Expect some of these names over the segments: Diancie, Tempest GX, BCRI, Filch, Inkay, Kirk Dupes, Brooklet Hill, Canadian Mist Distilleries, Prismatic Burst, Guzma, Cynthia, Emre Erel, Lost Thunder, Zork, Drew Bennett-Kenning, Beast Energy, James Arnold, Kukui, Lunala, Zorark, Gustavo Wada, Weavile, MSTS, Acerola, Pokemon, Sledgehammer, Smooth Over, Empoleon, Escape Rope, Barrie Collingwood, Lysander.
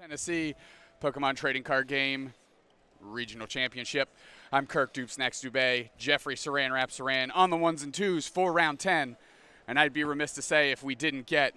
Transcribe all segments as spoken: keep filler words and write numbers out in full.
Tennessee Pokemon Trading Card Game Regional Championship. I'm Kirk Dupes, next Dubay, Jeffrey Saran, Rap Saran on the ones and twos for round ten. And I'd be remiss to say if we didn't get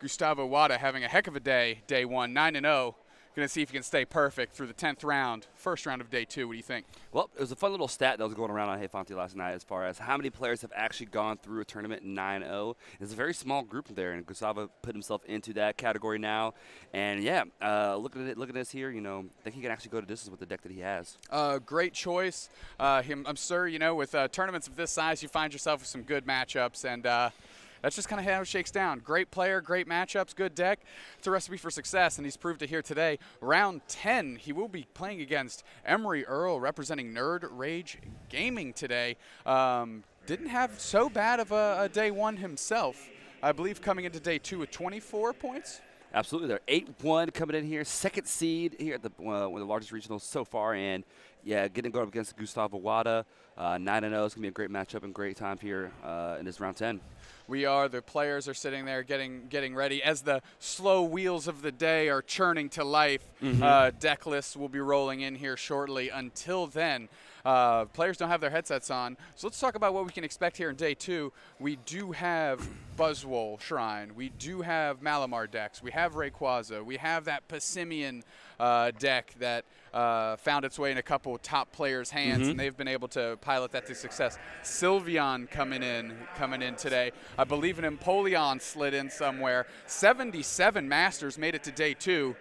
Gustavo Wada having a heck of a day, day one, nine and oh. Going to see if he can stay perfect through the tenth round, first round of day two. What do you think? Well, it was a fun little stat that was going around on Hey Fonte last night as far as how many players have actually gone through a tournament nine and oh. It's a very small group there, and Gustavo put himself into that category now. And, yeah, uh, looking at it, looking at this here, you know, I think he can actually go to distance with the deck that he has. Uh, great choice. Uh, him, I'm sure, you know, with uh, tournaments of this size, you find yourself with some good matchups, and uh, – that's just kind of how it shakes down. Great player, great matchups, good deck. It's a recipe for success, and he's proved it here today. Round ten, he will be playing against Emre Erel, representing Nerd Rage Gaming today. Um, didn't have so bad of a, a day one himself, I believe, coming into day two with twenty-four points. Absolutely. They're eight one coming in here, second seed here at the, uh, one of the largest regionals so far. And, yeah, getting going up against Gustavo Wada, nine and oh. It's going to be a great matchup and great time here uh, in this round ten. We are. The players are sitting there getting getting ready as the slow wheels of the day are churning to life. Mm-hmm. uh, deck lists will be rolling in here shortly. Until then, uh, players don't have their headsets on. So let's talk about what we can expect here in day two. We do have Buzzwole Shrine. We do have Malamar decks. We have Rayquaza. We have that Passimian uh, deck that uh, found its way in a couple of top players' hands, mm-hmm. and they've been able to pilot that to success. Sylveon coming in, coming in today. I believe an Empoleon slid in somewhere. seventy-seven Masters made it to day two.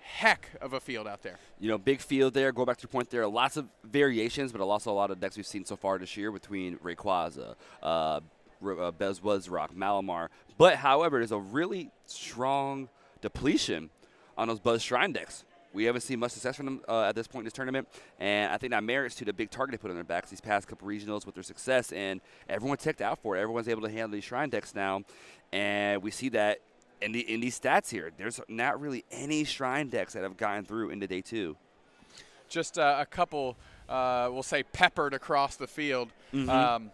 Heck of a field out there. You know, big field there. Go back to your point there. Lots of variations, but also a lot of decks we've seen so far this year between Rayquaza, uh, Uh, Bez Buzzrock, Malamar. But, however, there's a really strong depletion on those Buzz Shrine decks. We haven't seen much success from them uh, at this point in this tournament, and I think that merits to the big target they put on their backs these past couple regionals with their success, and everyone ticked out for it. Everyone's able to handle these Shrine decks now, and we see that in, the, in these stats here. There's not really any Shrine decks that have gotten through into day two. Just uh, a couple, uh, we'll say, peppered across the field. Mm-hmm. um,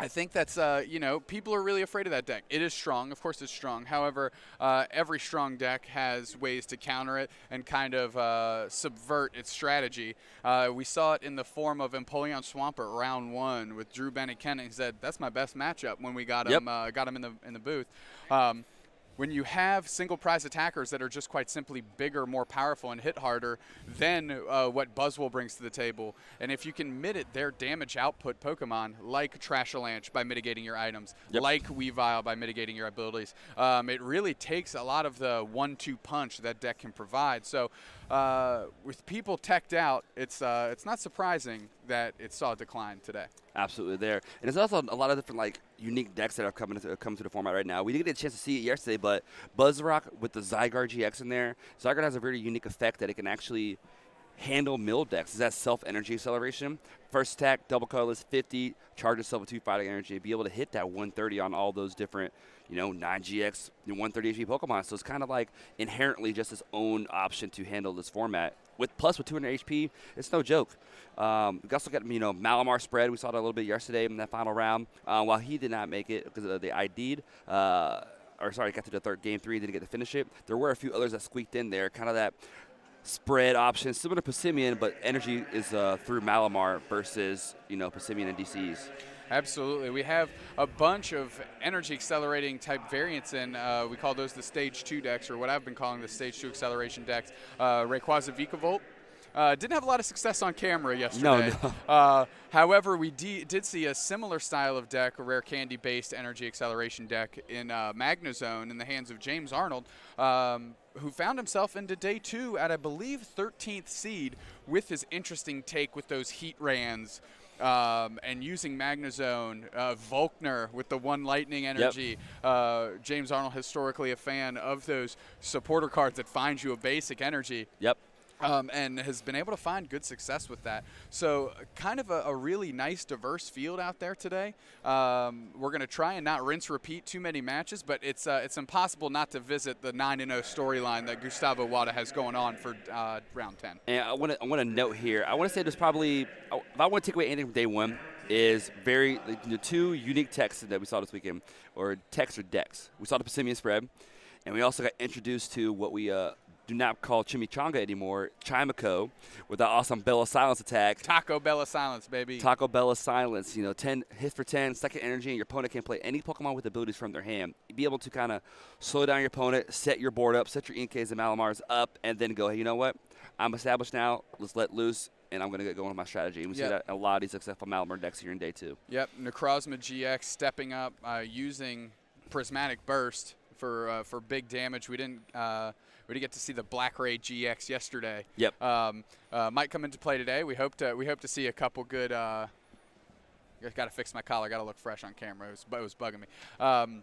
I think that's, uh, you know, people are really afraid of that deck. It is strong. Of course it's strong. However, uh, every strong deck has ways to counter it and kind of uh, subvert its strategy. Uh, we saw it in the form of Empoleon Swampert round one with Drew Bennett-Kenning. He said, that's my best matchup when we got yep. him uh, got him in the, in the booth. Um, when you have single prize attackers that are just quite simply bigger, more powerful, and hit harder than uh, what Buzzwole brings to the table, and if you can mitigate their damage output Pokemon, like Trashalanch by mitigating your items, yep. like Weavile by mitigating your abilities, um, it really takes a lot of the one two punch that deck can provide. So uh, with people teched out, it's, uh, it's not surprising that it saw a decline today. Absolutely there. And there's also a lot of different, like, unique decks that have come into, come to the format right now. We didn't get a chance to see it yesterday, but Buzzrock with the Zygarde G X in there. Zygarde has a very unique effect that it can actually handle mill decks. It's that self-energy acceleration. First attack, double colorless, fifty, charge yourself with two fighting energy, and be able to hit that one thirty on all those different, you know, nine G X, one thirty H P Pokemon. So it's kind of like inherently just its own option to handle this format. With plus with two hundred H P, it's no joke. Um, we also got, you know, Malamar spread. We saw that a little bit yesterday in that final round. Uh, while he did not make it because uh, they I D'd, uh, or sorry, got to the third game three, didn't get to finish it. There were a few others that squeaked in there, kind of that spread option, similar to Passimian, but energy is uh, through Malamar versus, you know, Passimian and D Cs. Absolutely. We have a bunch of energy accelerating type variants in. Uh, we call those the stage two decks, or what I've been calling the stage two acceleration decks. Uh, Rayquaza Vikavolt. Uh, didn't have a lot of success on camera yesterday. No, no. Uh, however, we de did see a similar style of deck, a rare candy-based energy acceleration deck in uh, Magnezone in the hands of James Arnold, um, who found himself into day two at, I believe, thirteenth seed with his interesting take with those heat rans. Um, and using Magnezone, uh, Volkner with the one lightning energy. Yep. Uh, James Arnold, historically a fan of those supporter cards that find you a basic energy. Yep. Um, and has been able to find good success with that. So kind of a, a really nice, diverse field out there today. Um, we're going to try and not rinse, repeat too many matches, but it's uh, it's impossible not to visit the nine and oh storyline that Gustavo Wada has going on for uh, round ten. And I want to I want to note here, I want to say there's probably, if I want to take away anything from day one, is very like, the two unique texts that we saw this weekend, or texts or decks. We saw the Passimian spread, and we also got introduced to what we uh, – do not call Chimichanga anymore, Chimico, with that awesome Bella Silence attack. Taco Bella Silence, baby. Taco Bella Silence. You know, ten hits for ten, second energy, and your opponent can play any Pokemon with abilities from their hand. You'd be able to kind of slow down your opponent, set your board up, set your Inkays and Malamars up, and then go, hey, you know what? I'm established now. Let's let loose. And I'm going to get going with my strategy. And we yep. see that a lot of these successful Malamar decks here in day two. Yep, Necrozma G X stepping up, uh, using Prismatic Burst for uh, for big damage. We didn't uh, we didn't get to see the Black Ray G X yesterday. Yep, um, uh, might come into play today. We hope to we hope to see a couple good. Uh, got to fix my collar. Got to look fresh on camera. It was, it was bugging me. Um,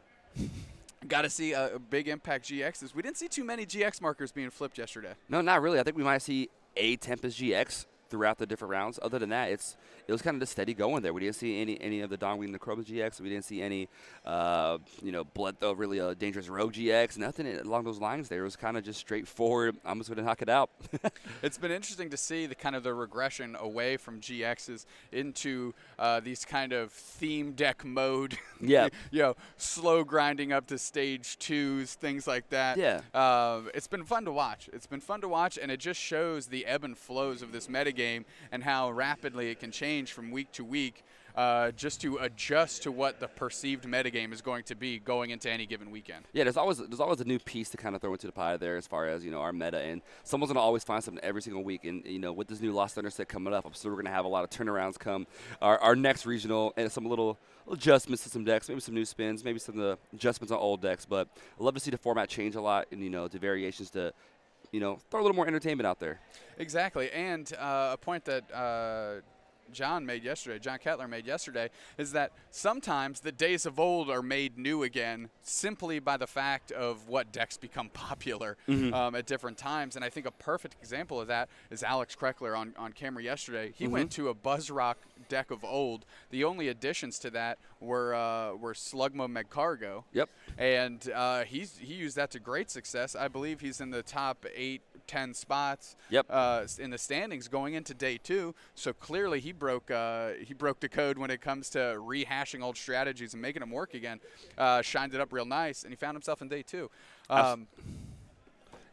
Got to see a uh, big impact G Xs. We didn't see too many G X markers being flipped yesterday. No, not really. I think we might see a Tempest G X throughout the different rounds. Other than that, it's it was kind of just steady going there. We didn't see any any of the Dongwing Necrozma G X. We didn't see any, uh, you know, blood though really uh, dangerous Rogue G X. Nothing along those lines. There it was kind of just straightforward. I'm just going to knock it out. It's been interesting to see the kind of the regression away from G Xs into uh, these kind of theme deck mode. Yeah, you know, slow grinding up to stage twos, things like that. Yeah, uh, it's been fun to watch. It's been fun to watch, and it just shows the ebb and flows of this meta game and how rapidly it can change from week to week, uh, just to adjust to what the perceived metagame is going to be going into any given weekend. Yeah, there's always there's always a new piece to kind of throw into the pie there as far as, you know, our meta, and someone's gonna always find something every single week. And, you know, with this new Lost Thunder set coming up, I'm sure we're gonna have a lot of turnarounds come our, our next regional, and some little adjustments to some decks, maybe some new spins, maybe some of the adjustments on old decks. But I love to see the format change a lot, and, you know, the variations to, you know, throw a little more entertainment out there. Exactly. And uh, a point that uh, John made yesterday, John Kettler made yesterday, is that sometimes the days of old are made new again simply by the fact of what decks become popular mm-hmm. um, at different times. And I think a perfect example of that is Alex Kreckler on, on camera yesterday. He mm-hmm. went to a Buzzrock deck of old. The only additions to that were uh, were Slugma Magcargo. Yep. And uh, he's he used that to great success. I believe he's in the top eight, ten spots. Yep. Uh, in the standings going into day two. So clearly he broke uh, he broke the code when it comes to rehashing old strategies and making them work again. Uh, shined it up real nice, and he found himself in day two. Um,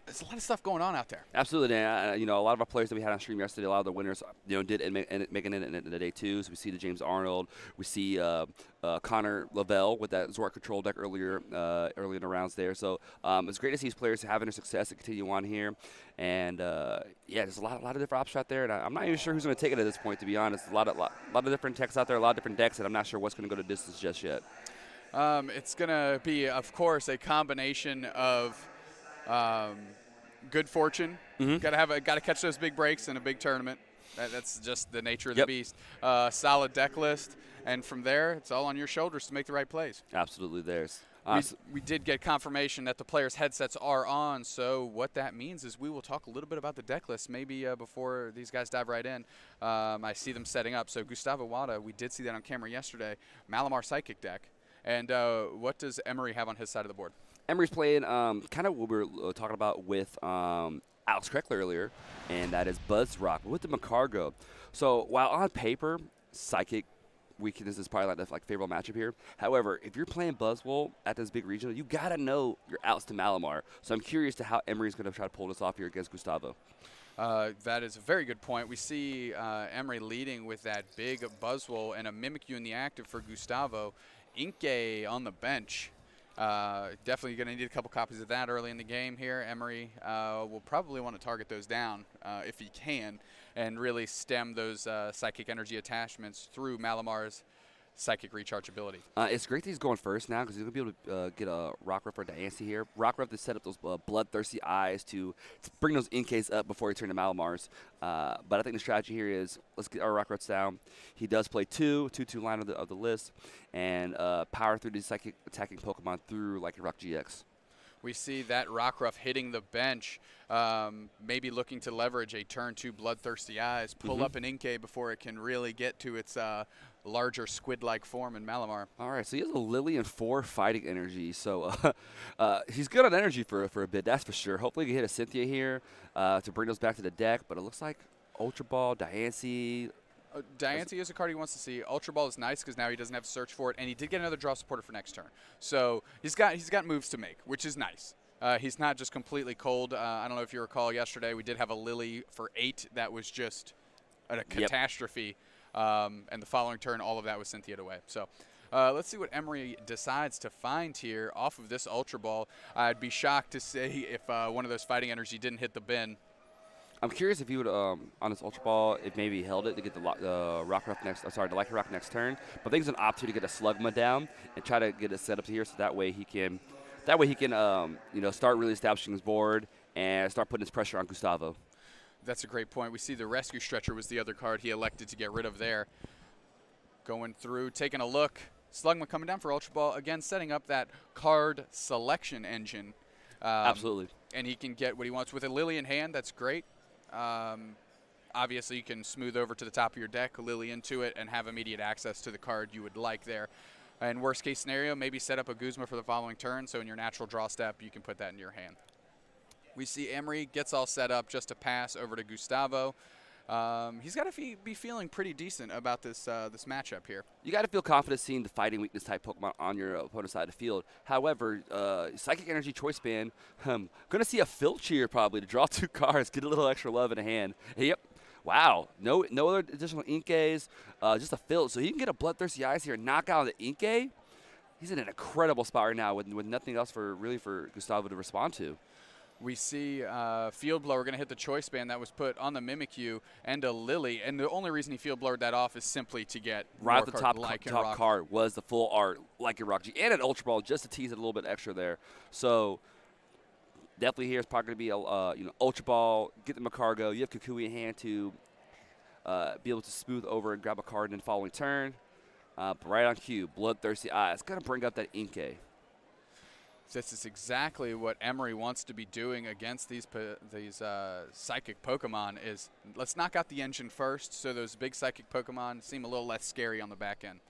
There's a lot of stuff going on out there. Absolutely. And, uh, you know, a lot of our players that we had on stream yesterday, a lot of the winners, you know, did make an in, in the day twos. We see the James Arnold. We see uh, uh, Connor Lavelle with that Zork control deck earlier uh, early in the rounds there. So um, it's great to see these players having their success and continue on here. And, uh, yeah, there's a lot, a lot of different options out there. And I, I'm not even sure who's going to take it at this point, to be honest. A lot of, lot, lot of different techs out there, a lot of different decks, and I'm not sure what's going to go to distance just yet. Um, it's going to be, of course, a combination of um, – good fortune. Mm-hmm. Got to have a got to catch those big breaks in a big tournament. That, that's just the nature of yep. the beast. Uh, solid deck list, and from there, it's all on your shoulders to make the right plays. Absolutely, there's. Awesome. We, we did get confirmation that the players' headsets are on, so what that means is we will talk a little bit about the deck list maybe uh, before these guys dive right in. Um, I see them setting up. So Gustavo Wada, we did see that on camera yesterday. Malamar Psychic deck, and uh, what does Emery have on his side of the board? Emery's playing um, kind of what we were talking about with um, Alex Kreckler earlier, and that is Buzzrock with the Magcargo. So while on paper, Psychic weakness is probably like the like, favorable matchup here. However, if you're playing Buzzwole at this big regional, you got to know your outs to Malamar. So I'm curious to how Emery's going to try to pull this off here against Gustavo. Uh, that is a very good point. We see uh, Emery leading with that big Buzzwole and a Mimikyu in the active for Gustavo. Inkay on the bench. Uh, definitely going to need a couple copies of that early in the game here. Emery uh, will probably want to target those down uh, if he can and really stem those uh, psychic energy attachments through Malamar's psychic recharge ability. Uh, it's great that he's going first now because he's going to be able to uh, get a Rockruff or Diancie here. Rockruff to set up those uh, bloodthirsty eyes to, to bring those Inkays up before he turns to Malamar's. Uh, but I think the strategy here is let's get our Rockruffs down. He does play two, two, two line of the, of the list, and uh, power through these psychic attacking Pokemon through like a Rock G X. We see that Rockruff hitting the bench, um, maybe looking to leverage a turn two bloodthirsty eyes, pull mm-hmm. up an Inkay before it can really get to its uh, larger squid-like form in Malamar. All right, so he has a Lily and four fighting energy, so uh, uh, he's good on energy for, for a bit, that's for sure. Hopefully he can hit a Cynthia here uh, to bring those back to the deck, but it looks like Ultra Ball, Diancie. Uh, Diancie is a card he wants to see. Ultra Ball is nice because now he doesn't have to search for it, and he did get another draw supporter for next turn. So he's got he's got moves to make, which is nice. Uh, he's not just completely cold. Uh, I don't know if you recall yesterday, we did have a Lily for eight. That was just a, a catastrophe. Yep. Um, and the following turn, all of that was Cynthia'd away. So uh, let's see what Emery decides to find here off of this Ultra Ball. I'd be shocked to see if uh, one of those fighting energy didn't hit the bin. I'm curious if you would, um, on this Ultra Ball, if maybe he held it to get the uh, Rockruff next, uh, sorry, the Lycanroc next turn. But I think it's an opt to get a Slugma down and try to get it set up here, so that way he can, that way he can, um, you know, start really establishing his board and start putting his pressure on Gustavo. That's a great point. We see the Rescue Stretcher was the other card he elected to get rid of there. Going through, taking a look. Slugma coming down for Ultra Ball again, setting up that card selection engine. Um, Absolutely. And he can get what he wants with a Lily in hand. That's great. Um, obviously, you can smooth over to the top of your deck, Lily into it, and have immediate access to the card you would like there. And worst case scenario, maybe set up a Guzma for the following turn, so in your natural draw step, you can put that in your hand. We see Emery gets all set up just to pass over to Gustavo. Um, he's got to fe be feeling pretty decent about this uh, this matchup here. You got to feel confident seeing the fighting weakness type Pokemon on your opponent's side of the field. However, uh, Psychic Energy Choice Band, um, going to see a Filch here probably to draw two cards, get a little extra love in a hand. Yep. Wow. No no other additional Inkays, uh, just a Filch. So he can get a Bloodthirsty Eyes here, knock out the Inkay. He's in an incredible spot right now with, with nothing else for really for Gustavo to respond to. We see uh, Field Blower going to hit the Choice Band that was put on the Mimikyu and a Lily. And the only reason he Field Blowered that off is simply to get right off the top, top card was the full art Lycanroc G and an Ultra Ball just to tease it a little bit extra there. So definitely here is probably going to be a uh, you know, Ultra Ball, get the Magcargo. You have Kukui in hand to uh, be able to smooth over and grab a card in the following turn. Uh, but right on cue, Bloodthirsty Eyes. Going to bring up that Inkay. This is exactly what Emery wants to be doing against these po these uh, psychic Pokemon is let's knock out the engine first so those big psychic Pokemon seem a little less scary on the back end.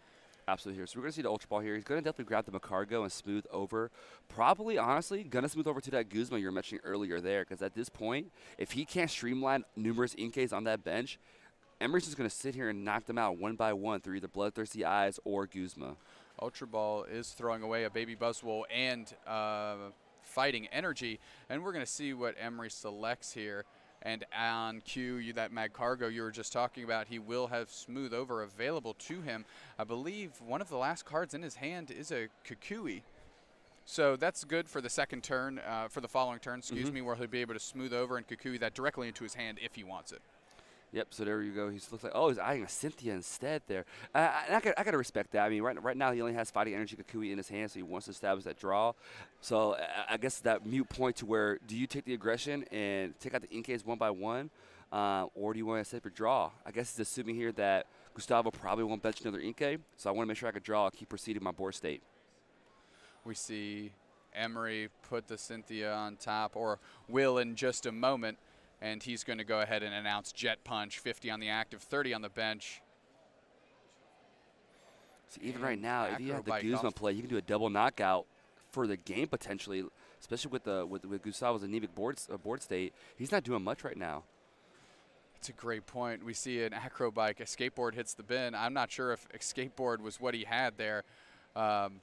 Absolutely here. So we're going to see the Ultra Ball here. He's going to definitely grab the Magcargo and smooth over. Probably, honestly, going to smooth over to that Guzma you were mentioning earlier there, because at this point, if he can't streamline numerous Inkays on that bench, Emery's just going to sit here and knock them out one by one through either Bloodthirsty Eyes or Guzma. Ultra Ball is throwing away a Baby Buzzwole and uh, Fighting Energy. And we're going to see what Emery selects here. And on cue, you, that Magcargo you were just talking about, he will have Smooth Over available to him. I believe one of the last cards in his hand is a Kukui. So that's good for the second turn, uh, for the following turn, excuse mm-hmm. me, where he'll be able to Smooth Over and Kukui that directly into his hand if he wants it. Yep, so there you go. He looks like, oh, he's eyeing a Cynthia instead there. Uh, I, I got I to respect that. I mean, right, right now he only has Fighting Energy Kukui in his hand, so he wants to establish that draw. So I, I guess that mute point to where do you take the aggression and take out the Inkays one by one, uh, or do you want to set up your draw? I guess he's assuming here that Gustavo probably won't bench another Inkay, so I want to make sure I can draw and keep proceeding my board state. We see Emery put the Cynthia on top, or will in just a moment. And he's going to go ahead and announce Jet Punch, fifty on the active, thirty on the bench. So even and right now, if you have the Guzma play, you can do a double knockout for the game potentially, especially with the with, with Gustavo's anemic board uh, board state. He's not doing much right now. That's a great point. We see an Acrobike, a skateboard hits the bin. I'm not sure if skateboard was what he had there. Um,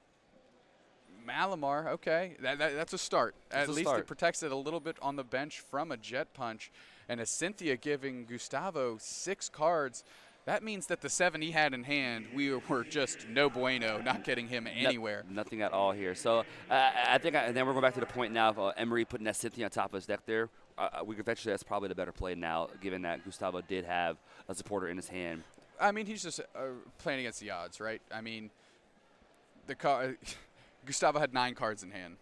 Malamar, okay, that, that, that's a start. That's At a least start. It protects it a little bit on the bench from a Jet Punch. And a Cynthia giving Gustavo six cards, that means that the seven he had in hand, we were just no bueno, not getting him anywhere. No, nothing at all here. So uh, I think, I, and then we're going back to the point now of uh, Emery putting that Cynthia on top of his deck there. Uh, we could venture that's probably the better play now, given that Gustavo did have a supporter in his hand. I mean, he's just uh, playing against the odds, right? I mean, the card... Gustavo had nine cards in hand,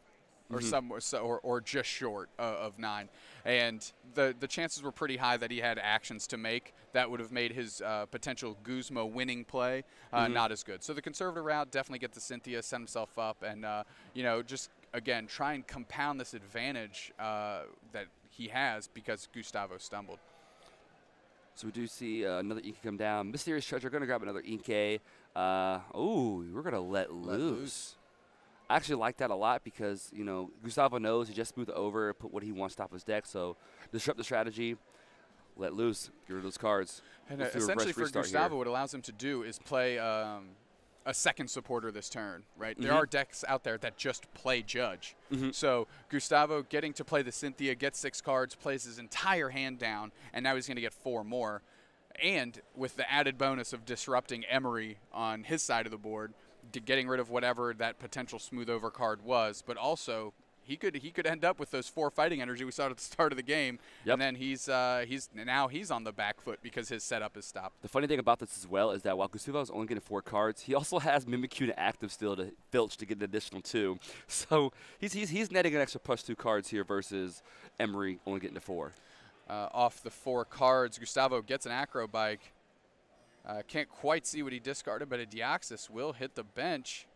or mm-hmm. some, or, so, or, or just short uh, of nine, and the the chances were pretty high that he had actions to make that would have made his uh, potential Guzma winning play uh, mm-hmm. not as good. So the conservative route, definitely get the Cynthia, set himself up, and uh, you know, just again try and compound this advantage uh, that he has because Gustavo stumbled. So we do see uh, another Inkay come down. Mysterious Treasure going to grab another Inkay. Uh, oh, we're going to let loose. Let loose. I actually like that a lot because, you know, Gustavo knows he just smoothed over, put what he wants top of his deck. So disrupt the strategy, let loose, get rid of those cards. And uh, essentially for Gustavo, here. What it allows him to do is play um, a second supporter this turn, right? Mm-hmm. There are decks out there that just play Judge. Mm-hmm. So Gustavo getting to play the Cynthia, gets six cards, plays his entire hand down, and now he's going to get four more. And with the added bonus of disrupting Emery on his side of the board, to getting rid of whatever that potential smooth over card was, but also he could he could end up with those four fighting energy we saw at the start of the game, yep. and then he's uh, he's now he's on the back foot because his setup is stopped. The funny thing about this as well is that while Gustavo is only getting four cards, he also has Mimikyu to active still to Filch to get an additional two. So he's he's he's netting an extra plus two cards here versus Emery only getting to four. Uh, off the four cards, Gustavo gets an Acrobike. Uh, can't quite see what he discarded, but a Deoxys will hit the bench.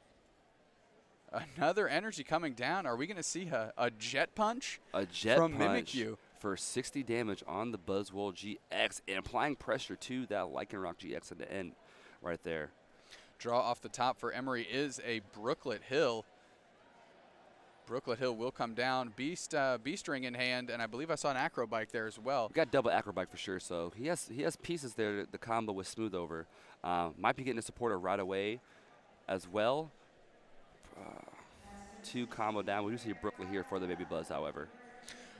Another energy coming down. Are we going to see a, a Jet Punch? A Jet Punch from Mimikyu for sixty damage on the Buzzwole G X and applying pressure to that Lycanroc G X at the end right there. Draw off the top for Emery is a Brooklet Hill. Brooklet Hill will come down. Beast, uh, Beast Ring in hand, and I believe I saw an Acrobike there as well. We got double Acrobike for sure, so he has he has pieces there. The combo with Smooth Over uh, might be getting a supporter right away, as well. Uh, two combo down. We do see Brooklet here for the Baby Buzz, however.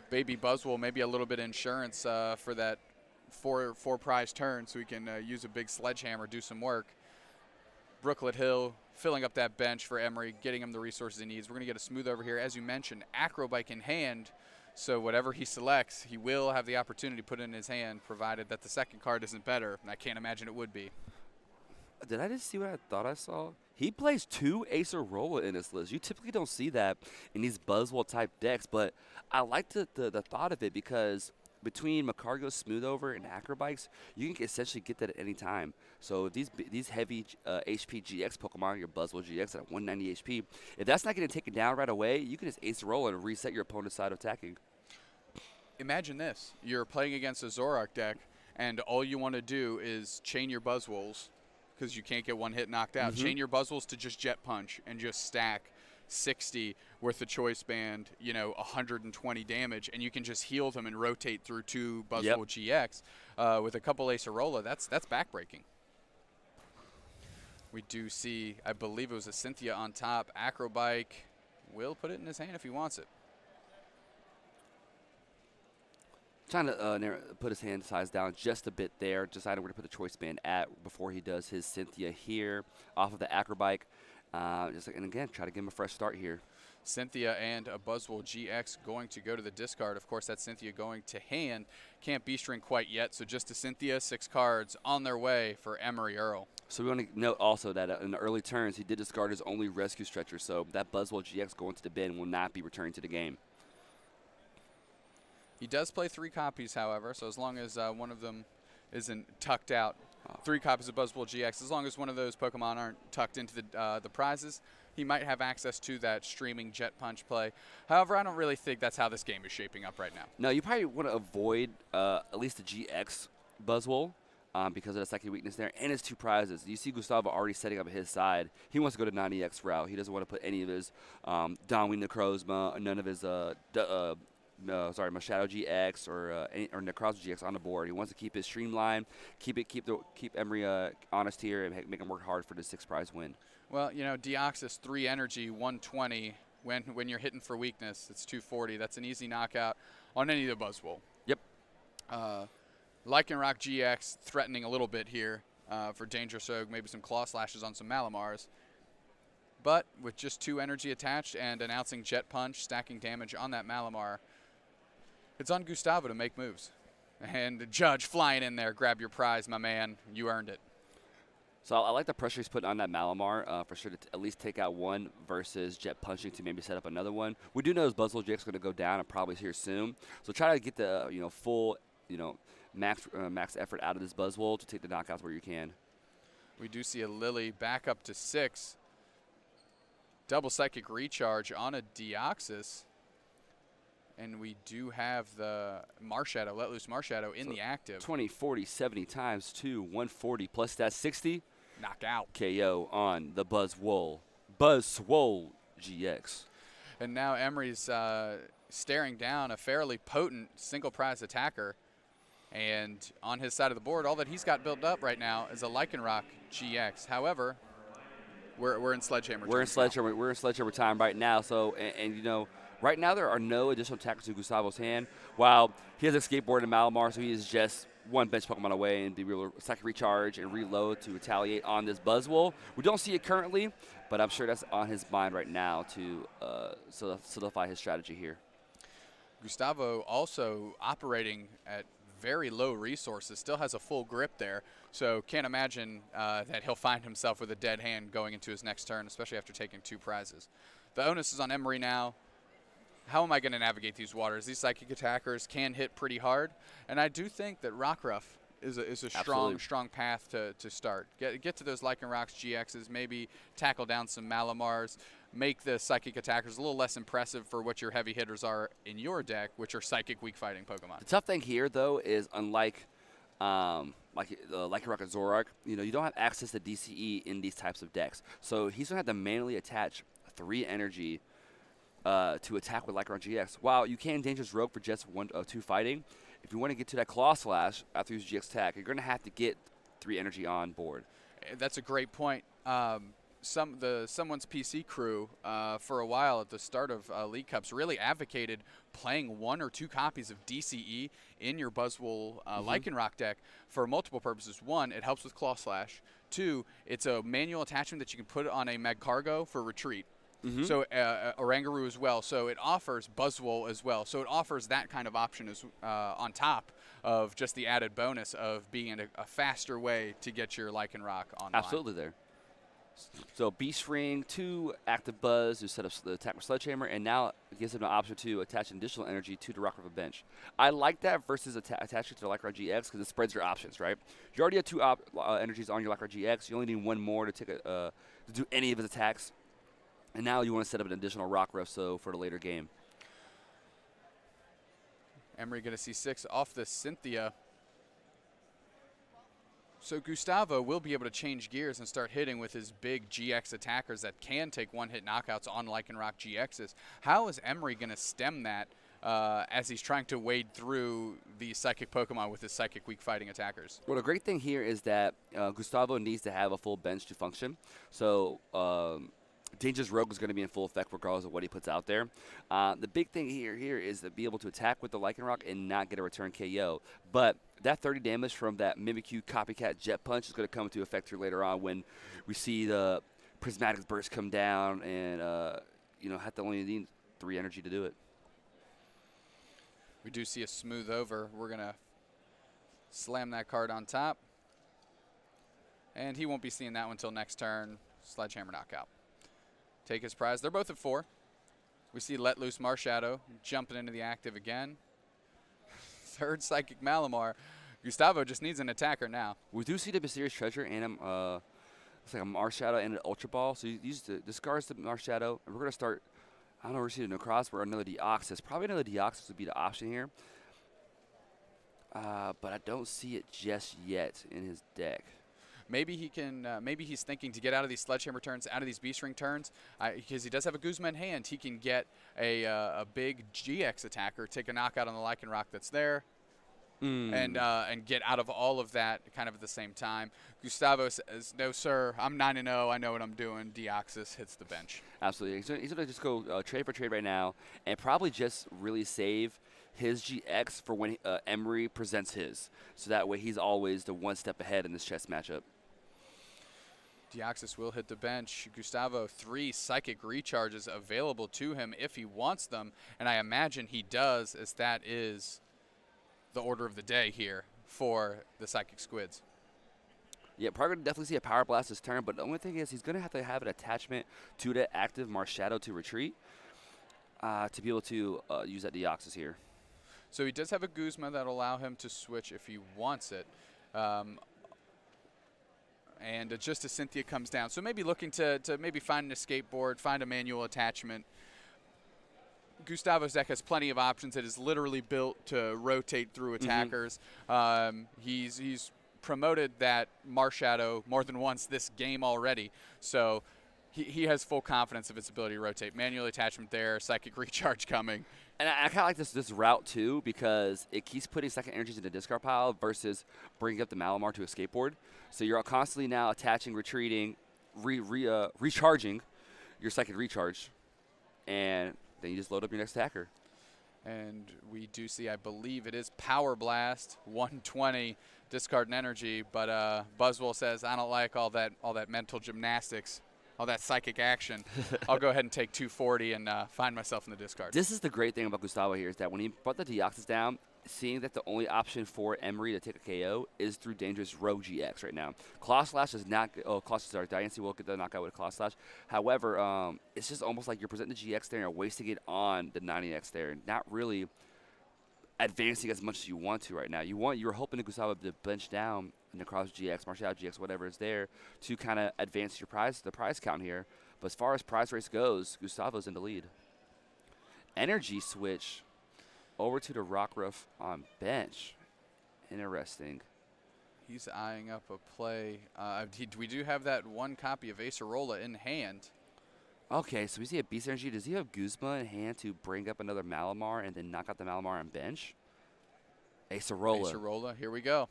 Baby Buzz will maybe a little bit of insurance uh, for that four four prize turn, so we can uh, use a big sledgehammer, do some work. Brooklet Hill filling up that bench for Emery, getting him the resources he needs. We're going to get a smooth over here. As you mentioned, Acrobike in hand, so whatever he selects, he will have the opportunity to put it in his hand, provided that the second card isn't better. And I can't imagine it would be. Did I just see what I thought I saw? He plays two Acerola in this list. You typically don't see that in these Buzzwole-type decks, but I like the, the, the thought of it because between Magcargo, Smooth Over, and Acrobikes, you can essentially get that at any time. So these these heavy uh, H P G X Pokemon, your Buzzwole G X at one ninety H P, if that's not getting taken down right away, you can just Acerola and reset your opponent's side of attacking. Imagine this. You're playing against a Zorark deck, and all you want to do is chain your Buzzwoles, because you can't get one hit knocked out. Mm-hmm. Chain your Buzzwoles to just Jet Punch and just stack sixty worth of Choice Band, you know, one hundred twenty damage, and you can just heal them and rotate through two Buzzwole yep. G X uh, with a couple Acerola. That's that's backbreaking. We do see, I believe it was a Cynthia on top. Acrobike will put it in his hand if he wants it. Trying to uh, put his hand size down just a bit there, decided where to put the Choice Band at before he does his Cynthia here off of the Acrobike. Uh, just, and again, try to give him a fresh start here. Cynthia and a Buzzwole G X going to go to the discard. Of course, that's Cynthia going to hand. Can't Beast Ring quite yet, so just a Cynthia, six cards on their way for Emre Erel. So we want to note also that in the early turns, he did discard his only Rescue Stretcher, so that Buzzwole G X going to the bin will not be returning to the game. He does play three copies, however, so as long as uh, one of them isn't tucked out. Oh. Three copies of Buzzwole G X. As long as one of those Pokemon aren't tucked into the, uh, the prizes, he might have access to that streaming Jet Punch play. However, I don't really think that's how this game is shaping up right now. No, you probably want to avoid uh, at least the G X Buzzwole um, because of the psychic weakness there and his two prizes. You see Gustavo already setting up his side. He wants to go to non-E X route. He doesn't want to put any of his um, Dawnwing Necrozma, none of his uh, uh, Uh, sorry, Marshadow G X or uh, any, or Necrozma G X on the board. He wants to keep his streamline, keep it, keep the keep Emery uh, honest here, and make him work hard for the six prize win. Well, you know, Deoxys three energy, one twenty. When when you're hitting for weakness, it's two forty. That's an easy knockout on any of the Buzzwole. Yep. Uh, Lycanroc G X threatening a little bit here uh, for Dangerous Oak. Maybe some Claw Slashes on some Malamars. But with just two energy attached and announcing Jet Punch, stacking damage on that Malamar. It's on Gustavo to make moves. And the Judge flying in there. Grab your prize, my man. You earned it. So I like the pressure he's putting on that Malamar uh, for sure to t at least take out one versus Jet Punching to maybe set up another one. We do know his Buzzwole G X is going to go down and probably here soon. So try to get the you know full you know max uh, max effort out of this Buzzwole to take the knockouts where you can. We do see a Lily back up to six. Double Psychic Recharge on a Deoxys. And we do have the Marshadow, Let Loose Marshadow in so the active. twenty, forty, seventy times two, one forty plus that sixty. Knockout. K O on the Buzzwole. Buzzwole G X. And now Emery's uh, staring down a fairly potent single prize attacker. And on his side of the board, all that he's got built up right now is a Lycanroc G X. However, We're, we're in Sledgehammer we're time. In sledgehammer, we're in Sledgehammer time right now. So, and, and you know, right now there are no additional tackles in Gustavo's hand. While he has a skateboard in Malamar, so he is just one bench Pokemon away and be able to second recharge and reload to retaliate on this Buzzwole. We don't see it currently, but I'm sure that's on his mind right now to uh, solidify his strategy here. Gustavo also operating at very low resources, still has a full grip there, so can't imagine uh, that he'll find himself with a dead hand going into his next turn, especially after taking two prizes. The onus is on Emery now. How am I going to navigate these waters? These psychic attackers can hit pretty hard, and I do think that Rockruff is a, is a strong strong path to, to start. Get, get to those Lycanroc's, G X's, maybe tackle down some Malamars, make the psychic attackers a little less impressive for what your heavy hitters are in your deck, which are psychic weak fighting Pokemon. The tough thing here, though, is unlike um, like uh, Lycanroc and Zorark, you know, you don't have access to D C E in these types of decks. So he's going to have to manually attach three energy Uh, to attack with Lycanroc G X. While you can Dangerous Rogue for just one, uh, two fighting, if you want to get to that Claw Slash after you use G X attack, you're going to have to get three energy on board. That's a great point. Um, some the someone's P C crew uh, for a while at the start of uh, League Cups really advocated playing one or two copies of D C E in your Buzzwole uh, mm-hmm. Lycanroc deck for multiple purposes. One, it helps with Claw Slash. Two, it's a manual attachment that you can put on a Magcargo for retreat. Mm-hmm. So uh, Oranguru as well. So it offers Buzzwole as well. So it offers that kind of option as, uh, on top of just the added bonus of being a, a faster way to get your Lycanroc online. Absolutely there. So Beast Ring, two active Buzz to set up the attack with Sledgehammer, and now it gives him an option to attach additional energy to the Rockruff bench. I like that versus atta attaching to the Lycanroc G X because it spreads your options, right? You already have two op uh, energies on your Lycanroc G X. You only need one more to, take a, uh, to do any of his attacks. And now you want to set up an additional Rockruff so for the later game. Emery going to see six off the Cynthia. So Gustavo will be able to change gears and start hitting with his big G X attackers that can take one-hit knockouts on Lycanroc G X's. How is Emery going to stem that uh, as he's trying to wade through the Psychic Pokemon with his Psychic Weak Fighting attackers? Well, the great thing here is that uh, Gustavo needs to have a full bench to function. So... Um, Dangerous Rogue is going to be in full effect regardless of what he puts out there. Uh, the big thing here here is to be able to attack with the Lycanroc and not get a return K O. But that thirty damage from that Mimikyu copycat Jet Punch is going to come into effect here later on when we see the Prismatic Burst come down and uh, you know have to only need three energy to do it. We do see a Smooth Over. We're going to slam that card on top. And he won't be seeing that one until next turn. Sledgehammer knockout. Take his prize. They're both at four. We see Let Loose Marshadow jumping into the active again. Third Psychic Malamar. Gustavo just needs an attacker now. We do see the Mysterious Treasure and uh, it's like a Marshadow and an Ultra Ball. So you use the discards the Marshadow, and we're gonna start. I don't know. We're seeing a Necrozma or another Deoxys. Probably another Deoxys would be the option here. Uh, but I don't see it just yet in his deck. Maybe he can. Uh, maybe he's thinking to get out of these Sledgehammer turns, out of these Beast Ring turns, because he does have a Guzma in hand. He can get a uh, a big G X attacker, take a knockout on the Lycanroc that's there, mm. and uh, and get out of all of that kind of at the same time. Gustavo says, "No, sir. I'm nine and zero. I know what I'm doing." Deoxys hits the bench. Absolutely. He's gonna, he's gonna just go uh, trade for trade right now, and probably just really save his G X for when uh, Emery presents his, so that way he's always the one step ahead in this chess matchup. Deoxys will hit the bench. Gustavo, three psychic recharges available to him if he wants them, and I imagine he does, as that is the order of the day here for the Psychic Squids. Yeah, probably going to definitely see a Power Blast this turn, but the only thing is he's going to have to have an attachment to the active Marshadow to retreat uh, to be able to uh, use that Deoxys here. So he does have a Guzma that will allow him to switch if he wants it. Um, And just as Cynthia comes down, so maybe looking to, to maybe find an skateboard, find a manual attachment. Gustavo's deck has plenty of options. It is literally built to rotate through attackers. Mm-hmm. um, he's he's promoted that Marshadow more than once this game already. So he, he has full confidence of its ability to rotate. Manual attachment there, psychic recharge coming. And I, I kind of like this, this route, too, because it keeps putting second energies in the discard pile versus bringing up the Malamar to a skateboard. So you're constantly now attaching, retreating, re, re, uh, recharging your second recharge, and then you just load up your next attacker. And we do see, I believe it is Power Blast, one twenty, discard an energy. But uh, Buzzwole says, I don't like all that, all that mental gymnastics, all that psychic action. I'll go ahead and take two forty and uh, find myself in the discard. This is the great thing about Gustavo here, is that when he brought the Deoxys down, seeing that the only option for Emre to take a K O is through Dangerous Row G X right now. Claw Slash is not, oh, Claw Slash, Diancie will get the knockout with a Claw Slash. However, um, it's just almost like you're presenting the G X there and you're wasting it on the ninety X there, and not really advancing as much as you want to right now. You want, you're hoping to Gustavo to bench down Necroz G X, Marshadow G X, whatever is there to kind of advance your prize, the prize count here. But as far as prize race goes, Gustavo's in the lead. Energy switch over to the Rockruff on bench. Interesting. He's eyeing up a play. Uh, we do have that one copy of Acerola in hand. Okay, so we see a Beast Energy. Does he have Guzma in hand to bring up another Malamar and then knock out the Malamar on bench? Acerola. Acerola, here we go.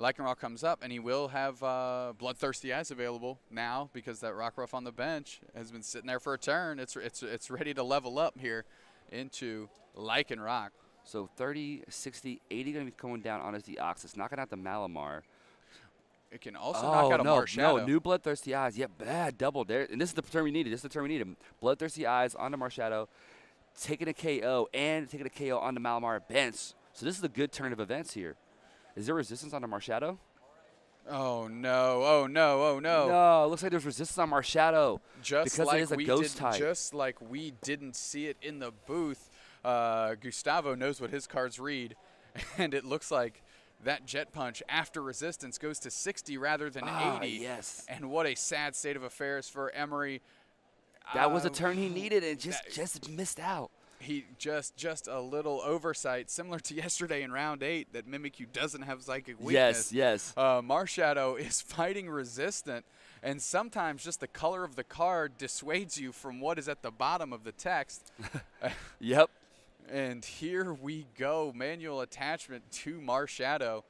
Lycanroc comes up, and he will have uh, Bloodthirsty Eyes available now because that Rockruff on the bench has been sitting there for a turn. It's, it's, it's ready to level up here into Lycanroc. So thirty, sixty, eighty going to be coming down on his Deoxys, knocking out the Malamar. It can also oh, knock out no, a Marshadow. No, new Bloodthirsty Eyes. Yeah, bad double there. And this is the term we needed. This is the term we needed. Bloodthirsty Eyes on the Marshadow, taking a K O, and taking a K O on the Malamar bench. So this is a good turn of events here. Is there resistance on the Marshadow? Oh, no. Oh, no. Oh, no. No, it looks like there's resistance on Marshadow because like it is a ghost type. Just like we didn't see it in the booth, uh, Gustavo knows what his cards read, and it looks like that Jet Punch after resistance goes to sixty rather than ah, eighty. Yes. And what a sad state of affairs for Emre. That uh, was a turn he needed and just, that, just missed out. He just just a little oversight, similar to yesterday in round eight, that Mimikyu doesn't have psychic weakness. Yes, yes. Uh, Marshadow is fighting resistant, and sometimes just the color of the card dissuades you from what is at the bottom of the text. Yep. And here we go, manual attachment to Marshadow.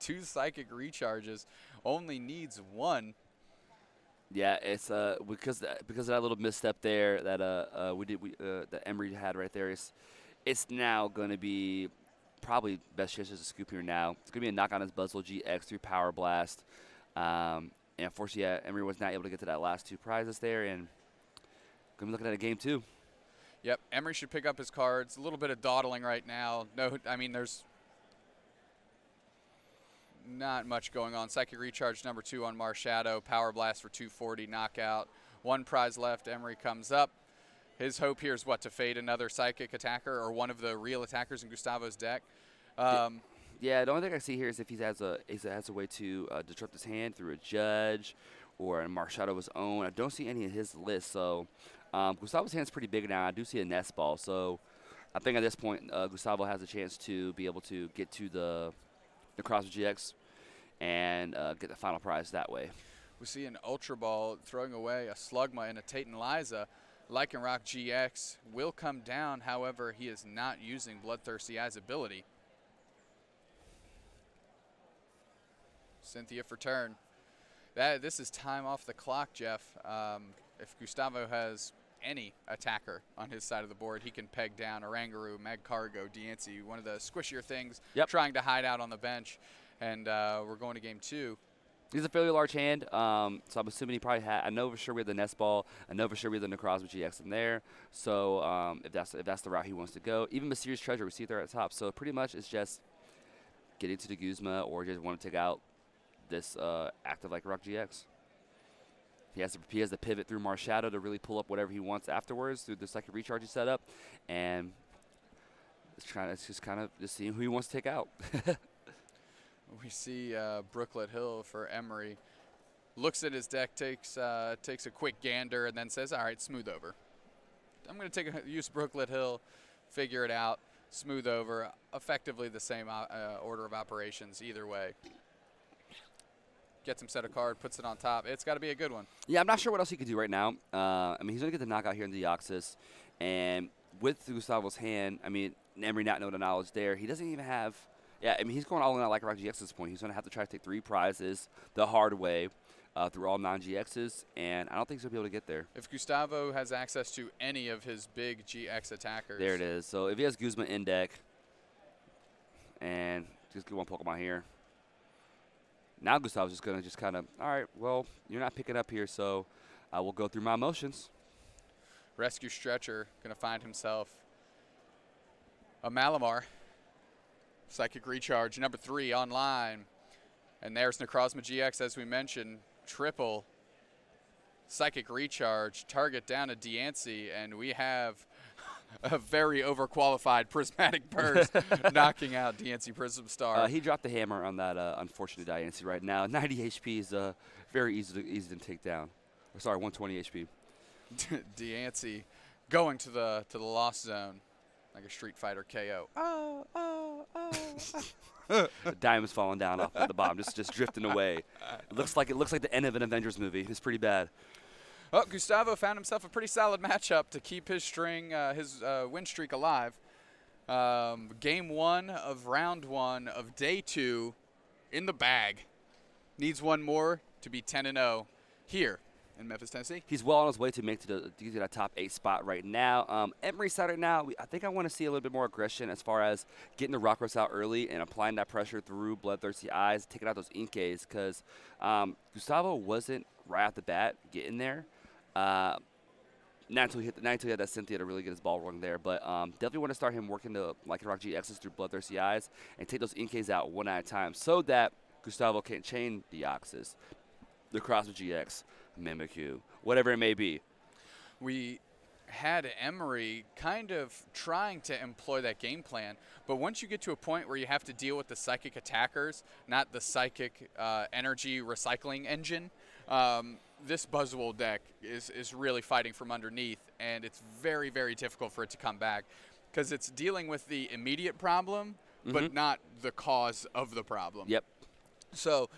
Two psychic recharges, only needs one. Yeah, it's uh because because of that little misstep there that uh, uh we did we uh, that Emre had right there, is it's now gonna be probably best chances to scoop here now. It's gonna be a knock on his Buzzwole G X through Power Blast, um, and unfortunately, yeah, Emre was not able to get to that last two prizes there, and gonna be looking at a game two. Yep, Emre should pick up his cards. A little bit of dawdling right now. No, I mean there's not much going on. Psychic recharge number two on Marshadow. Power Blast for two forty knockout. One prize left. Emre comes up. His hope here is what? To fade another psychic attacker or one of the real attackers in Gustavo's deck. Um, yeah, the only thing I see here is if he has a is has a way to uh, disrupt his hand through a judge or a Marshadow of his own. I don't see any in his list. So um, Gustavo's hand's pretty big now. I do see a nest ball. So I think at this point uh, Gustavo has a chance to be able to get to the Necroz G X and uh, get the final prize that way. We see an Ultra Ball throwing away a Slugma and a Taten Liza. Lycanroc G X will come down, however, he is not using Bloodthirsty Eyes ability. Cynthia for turn. That, this is time off the clock, Jeff. Um, if Gustavo has any attacker on his side of the board, he can peg down Oranguru, Magcargo, Diancie, one of the squishier things, yep, trying to hide out on the bench. And uh, we're going to game two. He's a fairly large hand, um, so I'm assuming he probably had, I know for sure we had the Nest Ball, I know for sure we had the Necroz with G X in there, so um, if, that's, if that's the route he wants to go. Even Mysterious Treasure, we see it there at the top, so pretty much it's just getting to the Guzma or just want to take out this uh, active Lycanroc G X. He has, to, he has to pivot through Marshadow to really pull up whatever he wants afterwards through the second recharge he set up. And it's, trying, it's just kind of just seeing who he wants to take out. We see uh, Brooklet Hill for Emre. Looks at his deck, takes, uh, takes a quick gander, and then says, all right, smooth over. I'm going to take a, use Brooklet Hill, figure it out, smooth over. Effectively the same uh, order of operations either way. Gets him set a card, puts it on top. It's got to be a good one. Yeah, I'm not sure what else he could do right now. Uh, I mean, he's going to get the knockout here in the Deoxys. And with Gustavo's hand, I mean, Emre not knowing the knowledge there. He doesn't even have – yeah, I mean, he's going all in on Lycanroc G X at this point. He's going to have to try to take three prizes the hard way. uh, through all non-G Xs, and I don't think he's going to be able to get there. If Gustavo has access to any of his big G X attackers. There it is. So if he has Guzma in deck, and just get one Pokemon here. Now Gustavo's just going to just kind of, all right, well, you're not picking up here, so I will go through my motions. Rescue Stretcher going to find himself a Malamar. Psychic Recharge, number three online. And there's Necrozma G X, as we mentioned, triple Psychic Recharge, target down to Diancie, and we have a very overqualified Prismatic Burst knocking out Diancie Prism Star. Uh, he dropped the hammer on that uh, unfortunate Diancie right now. ninety H P is uh, very easy to, easy to take down. Or sorry, one twenty H P. Diancie going to the, to the loss zone like a Street Fighter K O. Oh, oh, oh. The diamond's falling down off at the bottom, just just drifting away. It looks like it looks like the end of an Avengers movie. It's pretty bad. Oh, Gustavo found himself a pretty solid matchup to keep his string, uh, his uh, win streak alive. Um, game one of round one of day two, in the bag. Needs one more to be ten and oh here in Memphis, Tennessee. He's well on his way to make to the to get a top eight spot right now. Um, Emery's out right now. We, I think I want to see a little bit more aggression as far as getting the Rockruffs out early and applying that pressure through Bloodthirsty Eyes, taking out those Inkays, because um, Gustavo wasn't right off the bat getting there. Uh, not until he hit the, not until he had that Cynthia to really get his ball rolling there. But um, definitely want to start him working the Lycanroc Rock G Xs through Bloodthirsty Eyes and take those Inkays out one at a time so that Gustavo can't chain Deoxys, the Cross with G X, Mimikyu, whatever it may be. We had Emery kind of trying to employ that game plan, but once you get to a point where you have to deal with the psychic attackers, not the psychic uh, energy recycling engine, um, this Buzzwole deck is, is really fighting from underneath, and it's very, very difficult for it to come back because it's dealing with the immediate problem, mm-hmm. but not the cause of the problem. Yep. So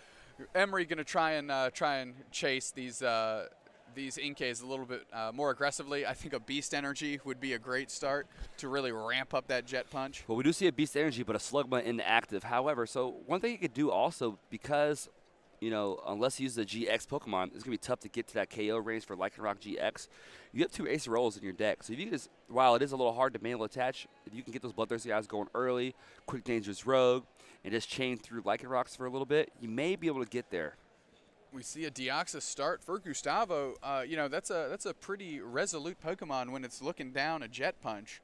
Emery going to try and uh, try and chase these uh, these Inkays a little bit uh, more aggressively. I think a Beast Energy would be a great start to really ramp up that Jet Punch. Well, we do see a Beast Energy, but a Slugma inactive. However, so one thing you could do also, because you know unless you use the G X Pokemon, it's going to be tough to get to that K O range for Lycanroc G X. You have two Acerolas in your deck, so if you can just, while it is a little hard to manual attach, if you can get those Bloodthirsty Eyes going early, Quick Dangerous Rogue, and just chain through Lycanrocs for a little bit, you may be able to get there. We see a Deoxys start for Gustavo. Uh, you know, that's a that's a pretty resolute Pokemon when it's looking down a Jet Punch.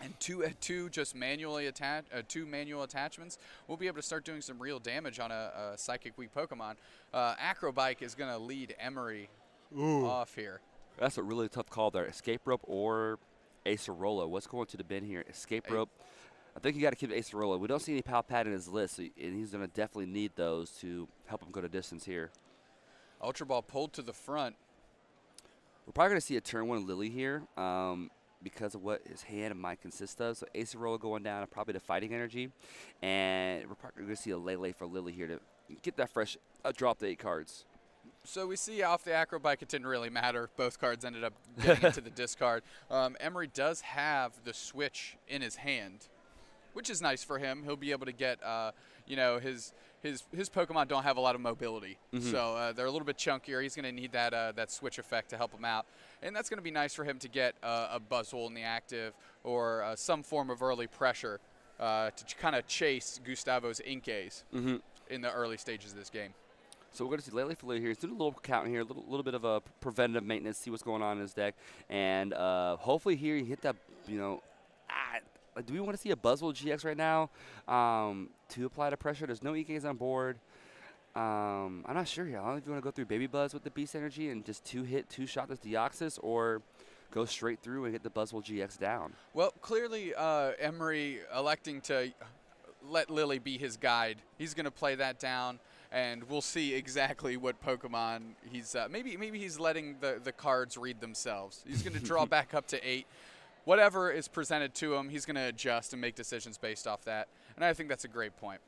And two at two just manually attach uh, two manual attachments, we'll be able to start doing some real damage on a, a psychic weak Pokemon. Uh, Acrobike is going to lead Emery Ooh. off here. That's a really tough call there. Escape Rope or Acerola. What's going to the bin here? Escape Rope. A I think you got to keep Acerola. We don't see any Palpat in his list, so, and he's going to definitely need those to help him go to distance here. Ultra Ball pulled to the front. We're probably going to see a turn one Lily here um, because of what his hand might consist of. So Acerola going down, probably the Fighting Energy, and we're probably going to see a Lele for Lily here to get that fresh uh, drop the eight cards. So we see off the Acrobike, it didn't really matter. Both cards ended up getting into the discard. Um, Emery does have the switch in his hand, which is nice for him. He'll be able to get, uh, you know, his his his Pokemon don't have a lot of mobility, mm-hmm. so uh, they're a little bit chunkier. He's going to need that uh, that switch effect to help him out, and that's going to be nice for him to get uh, a Buzzwole in the active or uh, some form of early pressure uh, to ch kind of chase Gustavo's Inkays mm-hmm. in the early stages of this game. So we're going to see Lele Falou here. He's doing a little count here, a little, little bit of a preventative maintenance, see what's going on in his deck, and uh, hopefully here he hit that, you know. Ah, Like, do we want to see a Buzzwole G X right now um, to apply the pressure? There's no E Ks on board. Um, I'm not sure here. I don't know if you want to go through Baby Buzz with the Beast Energy and just two-hit, two-shot this Deoxys, or go straight through and hit the Buzzwole G X down. Well, clearly uh, Emery electing to let Lily be his guide. He's going to play that down, and we'll see exactly what Pokemon he's uh, – maybe maybe he's letting the, the cards read themselves. He's going to draw back up to eight. Whatever is presented to him, he's going to adjust and make decisions based off that. And I think that's a great point.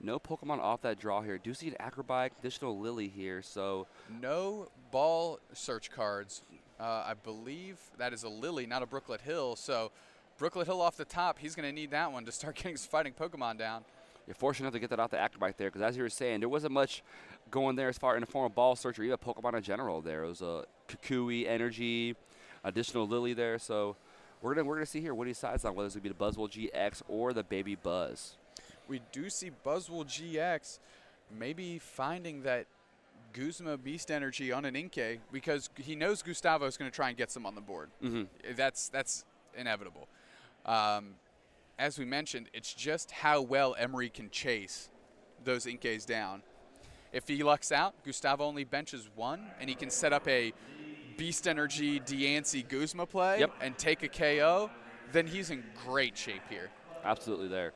No Pokemon off that draw here. Do see an Acrobike, additional Lily here. So no ball search cards. Uh, I believe that is a Lily, not a Brooklet Hill. So Brooklet Hill off the top, he's going to need that one to start getting his fighting Pokemon down. You're fortunate enough to get that out the Acrobike there, because as you were saying, there wasn't much going there as far in the form of Ball Search or even Pokemon in general there. It was a Kukui Energy, additional Lily there. So we're going we're gonna see here what he decides on, whether it's going to be the Buzzwole G X or the Baby Buzz. We do see Buzzwole G X maybe finding that Guzma Beast Energy on an Inkay, because he knows Gustavo is going to try and get some on the board. Mm-hmm. That's that's inevitable. Um, as we mentioned, it's just how well Emery can chase those Inkays down. If he lucks out, Gustavo only benches one, and he can set up a Beast Energy Diancie Guzma play yep. and take a K O, then he's in great shape here. Absolutely there.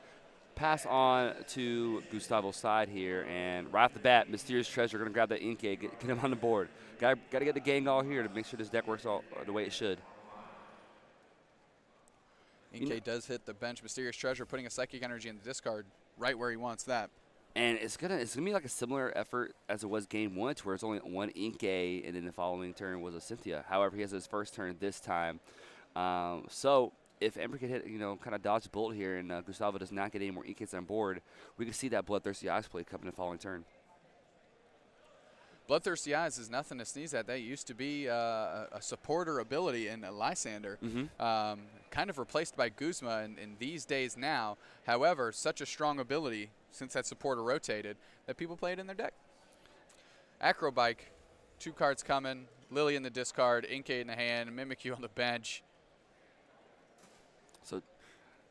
Pass on to Gustavo's side here, and right off the bat, Mysterious Treasure going to grab that Inkay, get, get him on the board. Got to get the gang all here to make sure this deck works all the way it should. Inkay you know, does hit the bench. Mysterious Treasure putting a Psychic Energy in the discard right where he wants that. And it's going to it's gonna be like a similar effort as it was game one, where it's only one Inkay, and then the following turn was a Cynthia. However, he has his first turn this time. Um, so... If Ember can hit, you know, kind of dodge the bullet here, and uh, Gustavo does not get any more Inkays on board, we can see that Bloodthirsty Eyes play coming in the following turn. Bloodthirsty Eyes is nothing to sneeze at. That used to be uh, a supporter ability in Lysander, mm-hmm. um, kind of replaced by Guzma in, in these days now. However, such a strong ability since that supporter rotated that people play it in their deck. Acrobike, two cards coming. Lily in the discard, Inkay in the hand, Mimikyu on the bench. So,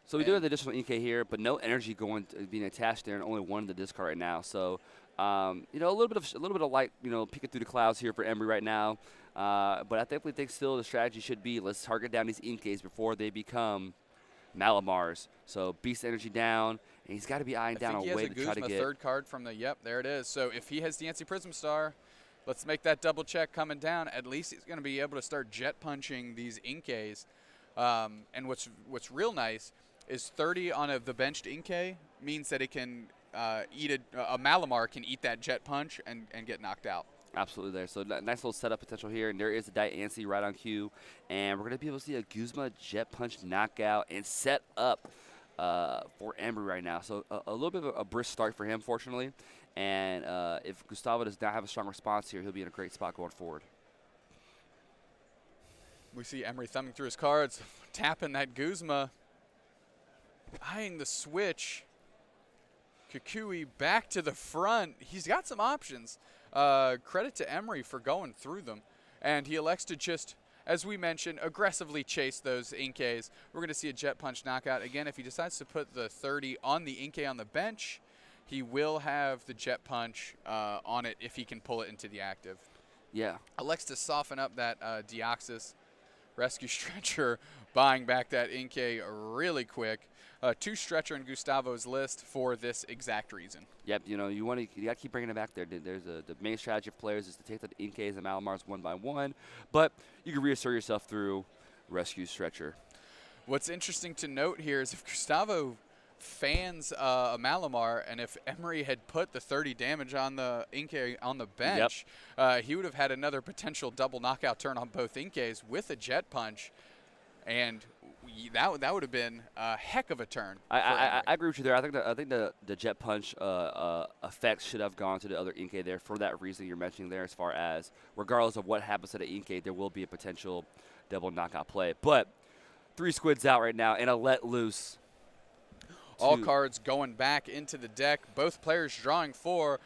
so we do have the additional Inkay here, but no energy going to being attached there, and only one in the discard right now. So, um, you know, a little bit of a little bit of light, you know, peeking through the clouds here for Emery right now. Uh, but I think we think still the strategy should be let's target down these Inkays before they become Malamars. So Beast Energy down, and he's got to be eyeing I down a way to Guzma try to get third card from the. Yep, there it is. So if he has Diancie Prism Star, let's make that double check coming down. At least he's going to be able to start jet punching these Inkays. Um, and what's what's real nice is thirty on a, the benched Inkay means that it can uh, eat a, a Malamar can eat that Jet Punch and, and get knocked out. Absolutely there. So nice little setup potential here, and there is a Diancie right on cue, and we're gonna be able to see a Guzma Jet Punch knockout and set up uh, for Emery right now. So a, a little bit of a, a brisk start for him, fortunately, and uh, if Gustavo does not have a strong response here, he'll be in a great spot going forward. We see Emery thumbing through his cards, tapping that Guzma, eyeing the switch. Kukui back to the front. He's got some options. Uh, credit to Emery for going through them. And he elects to just, as we mentioned, aggressively chase those Inkays. We're going to see a Jet Punch knockout. Again, if he decides to put the thirty on the Inkay on the bench, he will have the Jet Punch uh, on it if he can pull it into the active. Yeah. Elects to soften up that uh, Deoxys. Rescue Stretcher buying back that Inkay really quick. Uh, two Stretcher in Gustavo's list for this exact reason. Yep, you know, you want to you gotta keep bringing it back there. There's a, the main strategy of players is to take the Inkays and Malamars one by one, but you can reassert yourself through Rescue Stretcher. What's interesting to note here is if Gustavo fans uh, a Malamar, and if Emery had put the thirty damage on the Inkay on the bench, yep. uh, he would have had another potential double knockout turn on both Inkays with a Jet Punch, and we, that that would have been a heck of a turn. I, I, I, I agree with you there. I think the, I think the the Jet Punch uh, uh, effects should have gone to the other Inkay there for that reason you're mentioning there. As far as regardless of what happens to the Inkay, there will be a potential double knockout play. But three squids out right now, and a Let Loose. All cards going back into the deck. Both players drawing four.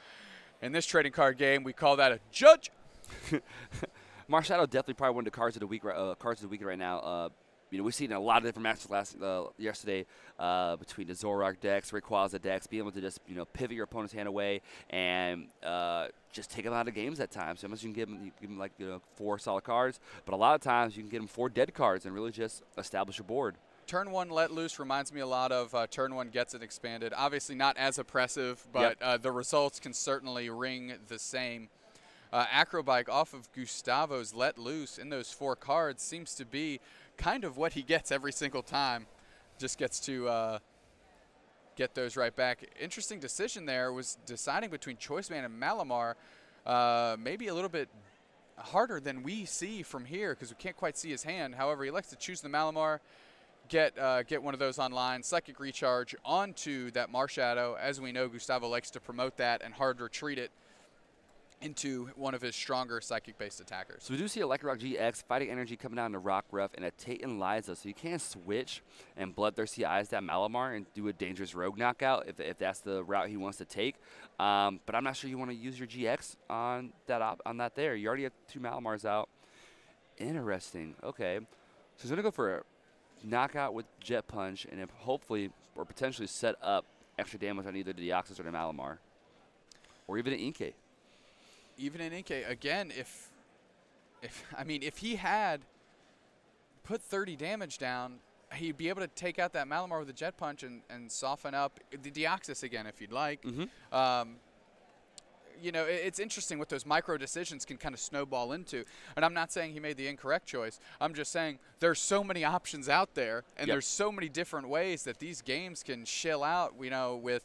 In this trading card game, we call that a judge. Marshadow definitely probably one of the cards of the week. Uh, cards of the week right now. Uh, you know, we've seen a lot of different matches last uh, yesterday uh, between the Zorark decks, Rayquaza decks, being able to just you know pivot your opponent's hand away and uh, just take them out of games at times. So unless you can give them, you give them like you know four solid cards, but a lot of times you can give them four dead cards and really just establish your board. Turn one Let Loose reminds me a lot of uh, turn one Gets It Expanded. Obviously not as oppressive, but yep. uh, the results can certainly ring the same. Uh, Acrobike off of Gustavo's Let Loose in those four cards seems to be kind of what he gets every single time. Just gets to uh, get those right back. Interesting decision there was deciding between Choice Band and Malamar. Uh, maybe a little bit harder than we see from here because we can't quite see his hand. However, he likes to choose the Malamar. get uh, get one of those online. Psychic Recharge onto that Marshadow. As we know, Gustavo likes to promote that and hard retreat it into one of his stronger Psychic-based attackers. So we do see Electrorock G X, Fighting Energy coming down to Rockruff, and a Tate and Liza. So you can switch and Bloodthirsty Eyes that Malamar and do a dangerous rogue knockout if, if that's the route he wants to take. Um, but I'm not sure you want to use your G X on that, op on that there. You already have two Malamars out. Interesting. Okay. So he's going to go for a knockout with Jet Punch and hopefully or potentially set up extra damage on either the Deoxys or the Malamar or even an Inkay. Even in Inkay, again, if, if I mean, if he had put thirty damage down, he'd be able to take out that Malamar with a Jet Punch and, and soften up the Deoxys again, if you'd like. Mm-hmm. um, you know, it, it's interesting what those micro decisions can kind of snowball into. And I'm not saying he made the incorrect choice. I'm just saying there's so many options out there, and yep. there's so many different ways that these games can shell out, you know, with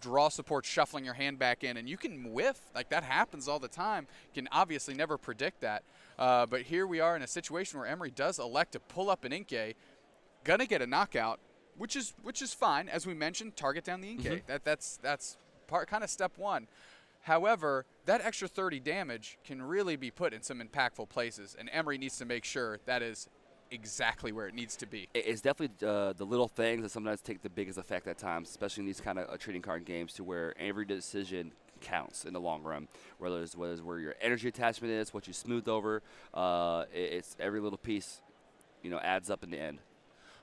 draw support, shuffling your hand back in, and you can whiff. Like, that happens all the time. You can obviously never predict that. Uh, but here we are in a situation where Emery does elect to pull up an Inkay, going to get a knockout, which is which is fine. As we mentioned, target down the Inkay. Mm-hmm. That, that's that's part, kind of step one. However, that extra thirty damage can really be put in some impactful places, and Emery needs to make sure that is exactly where it needs to be. It's definitely uh, the little things that sometimes take the biggest effect at times, especially in these kind of uh, trading card games, to where every decision counts in the long run, whether it's, whether it's where your energy attachment is, what you smoothed over. Uh, it's every little piece, you know, adds up in the end.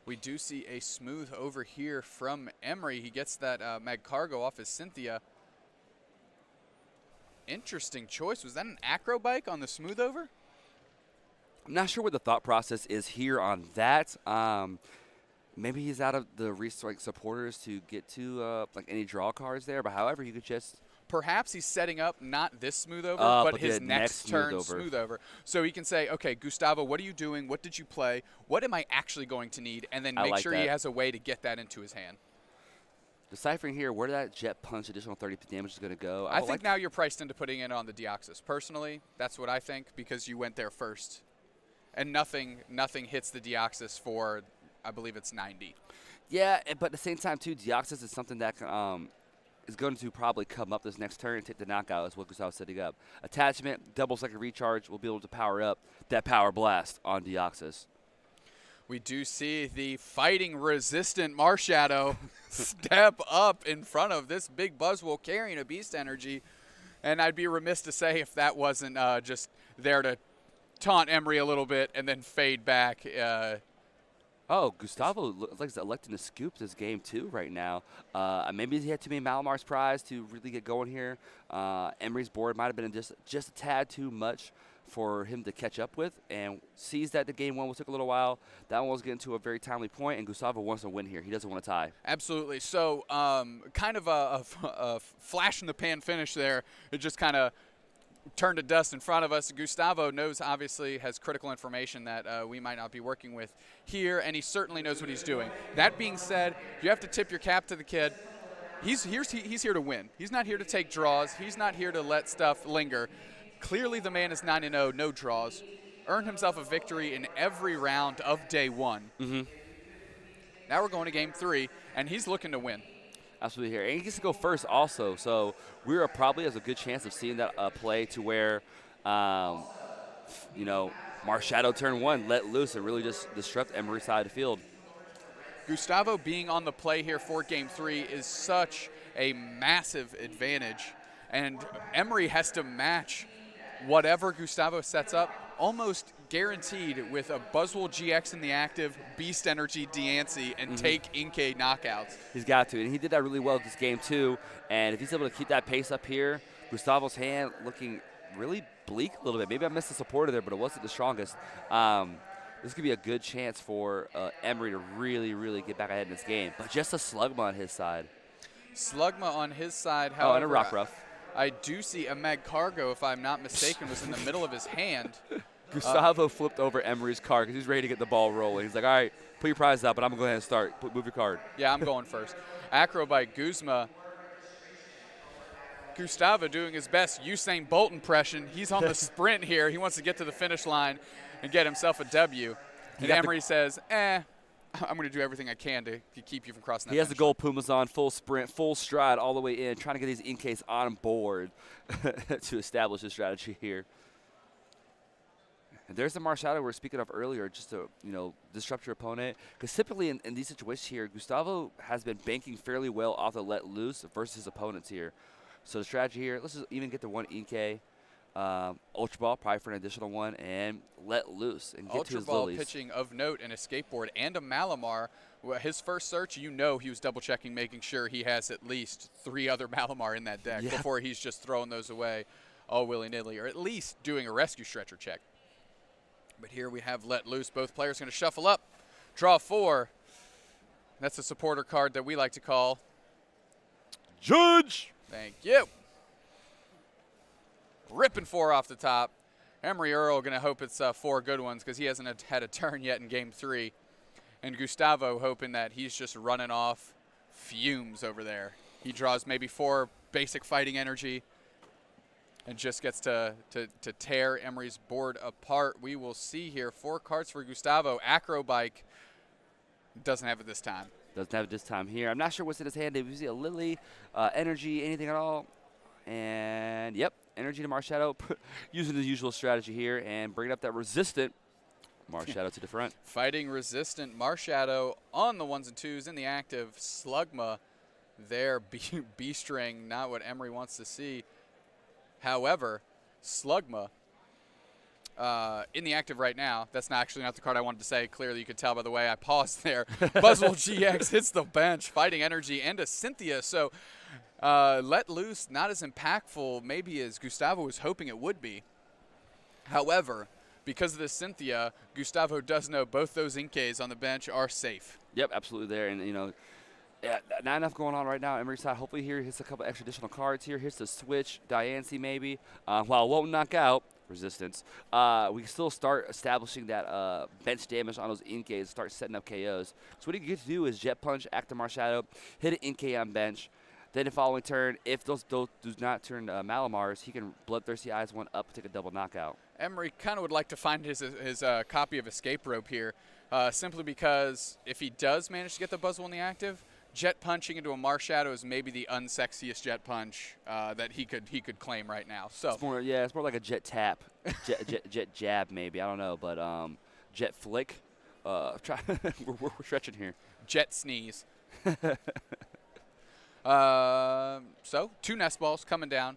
We do see a smooth over here from Emery. He gets that uh, Magcargo off his Cynthia. Interesting choice. Was that an Acrobike on the smooth over? I'm not sure what the thought process is here on that. Um, maybe he's out of the reach, like, supporters to get to uh, like any draw cards there. But however, you could just perhaps he's setting up not this smooth over, uh, but, but his next, next turn smooth over. smooth over. So he can say, okay, Gustavo, what are you doing? What did you play? What am I actually going to need? And then make like sure that. he has a way to get that into his hand. Deciphering here where that Jet Punch additional thirty damage is going to go. I, I think like now you're priced into putting it on the Deoxys. Personally, that's what I think, because you went there first. And nothing, nothing hits the Deoxys for, I believe it's ninety. Yeah, but at the same time, too, Deoxys is something that um, is going to probably come up this next turn and take the knockout, is what Gustavo's setting up. Attachment, double second recharge, will be able to power up that Power Blast on Deoxys. We do see the fighting-resistant Marshadow step up in front of this big Buzzwole carrying a Beast Energy. And I'd be remiss to say if that wasn't uh, just there to taunt Emery a little bit and then fade back. Uh, oh, Gustavo looks like he's electing to scoop this game too right now. Uh, maybe he had too many Malamar's prize to really get going here. Uh, Emery's board might have been just just a tad too much for him to catch up with, and sees that the game one was took a little while. That one was getting to a very timely point, and Gustavo wants to win here. He doesn't want to tie. Absolutely. So um, kind of a, a, a flash in the pan finish there. It just kind of turned to dust in front of us. Gustavo knows, obviously, has critical information that uh, we might not be working with here, and he certainly knows what he's doing. That being said, you have to tip your cap to the kid. He's, here's, he, he's here to win. He's not here to take draws. He's not here to let stuff linger. Clearly, the man is nine and oh, no draws. Earned himself a victory in every round of day one. Mm-hmm. Now we're going to game three, and he's looking to win. Absolutely here. And he gets to go first also. So we are probably has a good chance of seeing that uh, play to where, um, you know, Marshadow turn one, let loose, and really just disrupt Emery's side of the field. Gustavo being on the play here for game three is such a massive advantage. And Emery has to match whatever Gustavo sets up, almost guaranteed, with a Buzzwole G X in the active, Beast Energy, Diancie, and mm-hmm. take Inkay knockouts. He's got to, and he did that really well this game too. And if he's able to keep that pace up here, Gustavo's hand looking really bleak a little bit. Maybe I missed the supporter there, but it wasn't the strongest. Um, this could be a good chance for uh, Emery to really, really get back ahead in this game. But just a Slugma on his side. Slugma on his side, however. Oh, and a Rockruff. I do see a Magcargo, if I'm not mistaken, was in the middle of his hand. Gustavo uh, flipped over Emery's card because he's ready to get the ball rolling. He's like, all right, put your prize out, but I'm going to go ahead and start. Put, move your card. Yeah, I'm going first. Acrobike, Guzma. Gustavo doing his best Usain Bolt impression. He's on the sprint here. He wants to get to the finish line and get himself a W. And Emery says, eh, I'm going to do everything I can to, to keep you from crossing that. He has the gold Pumas on, full sprint, full stride all the way in, trying to get these Inkays on board to establish his strategy here. And there's the Marshadow we were speaking of earlier, just to you know disrupt your opponent. Because typically in, in these situations here, Gustavo has been banking fairly well off the Let Loose versus his opponents here. So the strategy here, let's just even get the one Inkay. Um, Ultra Ball, probably for an additional one, and Let Loose and get Ultra to his Ball lilies. Pitching of note and a skateboard and a Malamar. His first search, you know he was double-checking, making sure he has at least three other Malamar in that deck yeah. before he's just throwing those away all willy-nilly, or at least doing a Rescue Stretcher check. But here we have Let Loose. Both players going to shuffle up, draw four. That's a supporter card that we like to call Judge. Thank you. Ripping four off the top. Emre Erel going to hope it's uh, four good ones because he hasn't had a turn yet in game three. And Gustavo hoping that he's just running off fumes over there. He draws maybe four basic fighting energy and just gets to, to, to tear Emery's board apart. We will see here. Four cards for Gustavo. Acrobike doesn't have it this time. Doesn't have it this time here. I'm not sure what's in his hand. Did we see a Lily, uh, energy, anything at all? And, yep. Energy to Marshadow, using the usual strategy here and bringing up that resistant Marshadow to the front. Fighting resistant Marshadow on the ones and twos in the active. Slugma there, B-string, not what Emre wants to see. However, Slugma uh, in the active right now. That's not actually not the card I wanted to say. Clearly you could tell by the way I paused there. Buzzwole G X hits the bench, fighting energy and a Cynthia. So... Uh, Let Loose, not as impactful maybe as Gustavo was hoping it would be. However, because of this Cynthia, Gustavo does know both those Inkays on the bench are safe. Yep, absolutely there. And, you know, yeah, not enough going on right now. Emery's side, hopefully here, hits a couple extra additional cards here. Here's the switch, Diancie maybe. Uh, while it won't knock out resistance, uh, we can still start establishing that uh, bench damage on those Inkays, start setting up K Os. So what you get to do is Jet Punch, act the Marshadow, hit an Inkay on bench. Then the following turn, if those, those do not turn uh, Malamars, he can Bloodthirsty Eyes one up, take a double knockout. Emre kind of would like to find his, his uh, copy of Escape Rope here, uh, simply because if he does manage to get the Buzzwole in the active, Jet Punching into a Marshadow is maybe the unsexiest Jet Punch uh, that he could he could claim right now. So it's more, yeah, it's more like a Jet Tap, jet, jet, jet Jab maybe, I don't know, but um, Jet Flick. Uh, try we're, we're stretching here. Jet Sneeze. Uh, so, two nest balls coming down.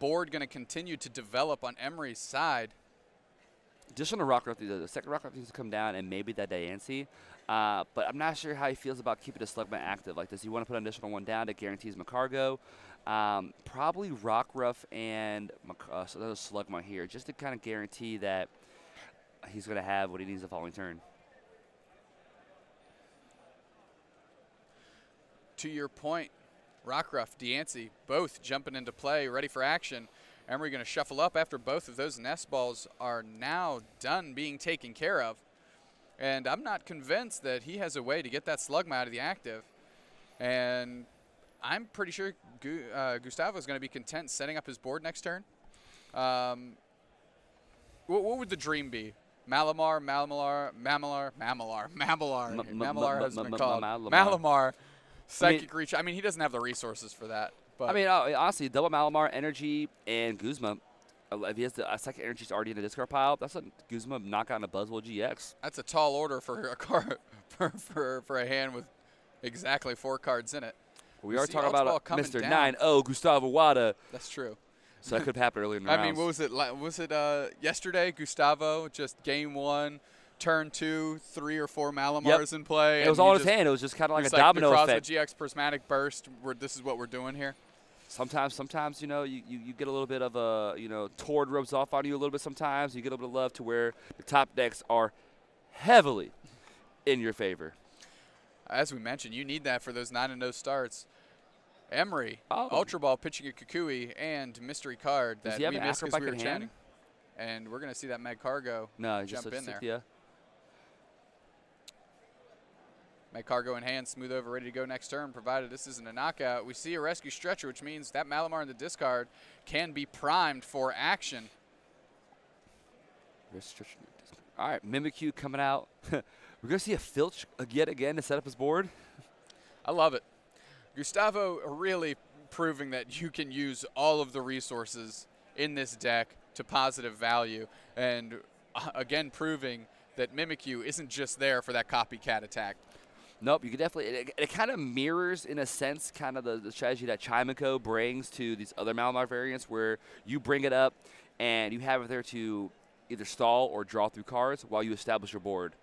Board going to continue to develop on Emery's side. Just on the Rockruff, the second Rockruff needs to come down and maybe that Diancie. Uh, but I'm not sure how he feels about keeping the Slugman active. Like, does he want to put an additional one down that guarantees Magcargo? Um, probably Rockruff and uh, so there's Slugma here just to kind of guarantee that he's going to have what he needs the following turn. To your point, Rockruff, Diancie, both jumping into play, ready for action. And we're going to shuffle up after both of those nest balls are now done being taken care of. And I'm not convinced that he has a way to get that Slugma out of the active. And I'm pretty sure Gu uh, Gustavo is going to be content setting up his board next turn. Um, what, what would the dream be? Malamar, Malamar, Malamar, Malamar, Malamar, Malamar has been called. Malamar. Psychic I mean, Reach. I mean, he doesn't have the resources for that. But I mean, honestly, double Malamar, Energy, and Guzma. If he has the uh, Psychic Energy's already in the discard pile, that's a Guzma knockout on a Buzzwole G X. That's a tall order for a card for, for, for a hand with exactly four cards in it. We, we are talking about Mister nine oh Gustavo Wada. That's true. So that could have happened earlier in the round. I rounds. mean, what was it? Was it uh, yesterday? Gustavo just game one. Turn two, three or four Malamars yep. in play. It was all in his hand. It was just kind of like a like domino effect. Guzma G X Prismatic Burst. We're, this is what we're doing here. Sometimes, sometimes you know, you, you, you get a little bit of a, you know, Tord rubs off on you a little bit sometimes. You get a little bit of love to where the top decks are heavily in your favor. As we mentioned, you need that for those nine and oh starts. Emre, oh. Ultra Ball pitching at Kukui and Mystery Card that we missed because we were chatting. And we're going to see that Magcargo no, jump just in there. Yeah. Magcargo in hand, Smooth Over, ready to go next turn, provided this isn't a knockout. We see a Rescue Stretcher, which means that Malamar in the discard can be primed for action. All right, Mimikyu coming out. We're going to see a Filch yet again to set up his board. I love it. Gustavo really proving that you can use all of the resources in this deck to positive value, and uh, again proving that Mimikyu isn't just there for that copycat attack. Nope, you can definitely, it, it kind of mirrors, in a sense, kind of the, the strategy that Chimico brings to these other Malamar variants, where you bring it up and you have it there to either stall or draw through cards while you establish your board.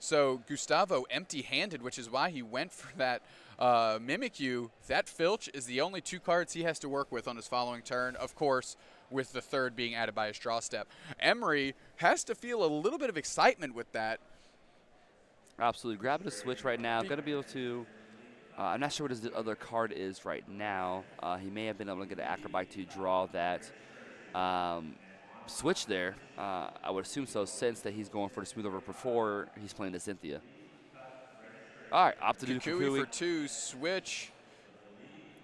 So Gustavo empty-handed, which is why he went for that uh, Mimikyu. That Filch is the only two cards he has to work with on his following turn, of course, with the third being added by his draw step. Emery has to feel a little bit of excitement with that. Absolutely. Grabbing a switch right now. Going to be able to uh, – I'm not sure what his other card is right now. Uh, he may have been able to get an Acrobike to draw that um, switch there. Uh, I would assume so, since that he's going for the Smooth Over before he's playing the Cynthia. All right. Opted to Kukui for two. Switch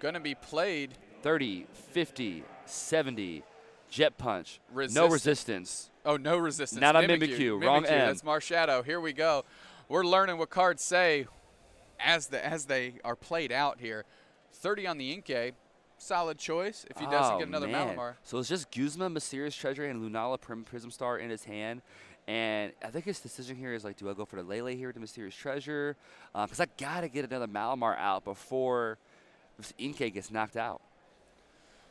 going to be played. thirty, fifty, seventy. Jet Punch. Resistance. No resistance. Oh, no resistance. Not on Mimikyu. Mimikyu. Wrong Mimikyu. M. That's Marshadow. Here we go. We're learning what cards say as the as they are played out here. thirty on the Inkay. Solid choice if he oh, doesn't get another man. Malamar. So it's just Guzma, Mysterious Treasure, and Lunala Prim Prism Star in his hand. And I think his decision here is like, do I go for the Lele here with the Mysterious Treasure? Because uh, I got to get another Malamar out before this Inkay gets knocked out.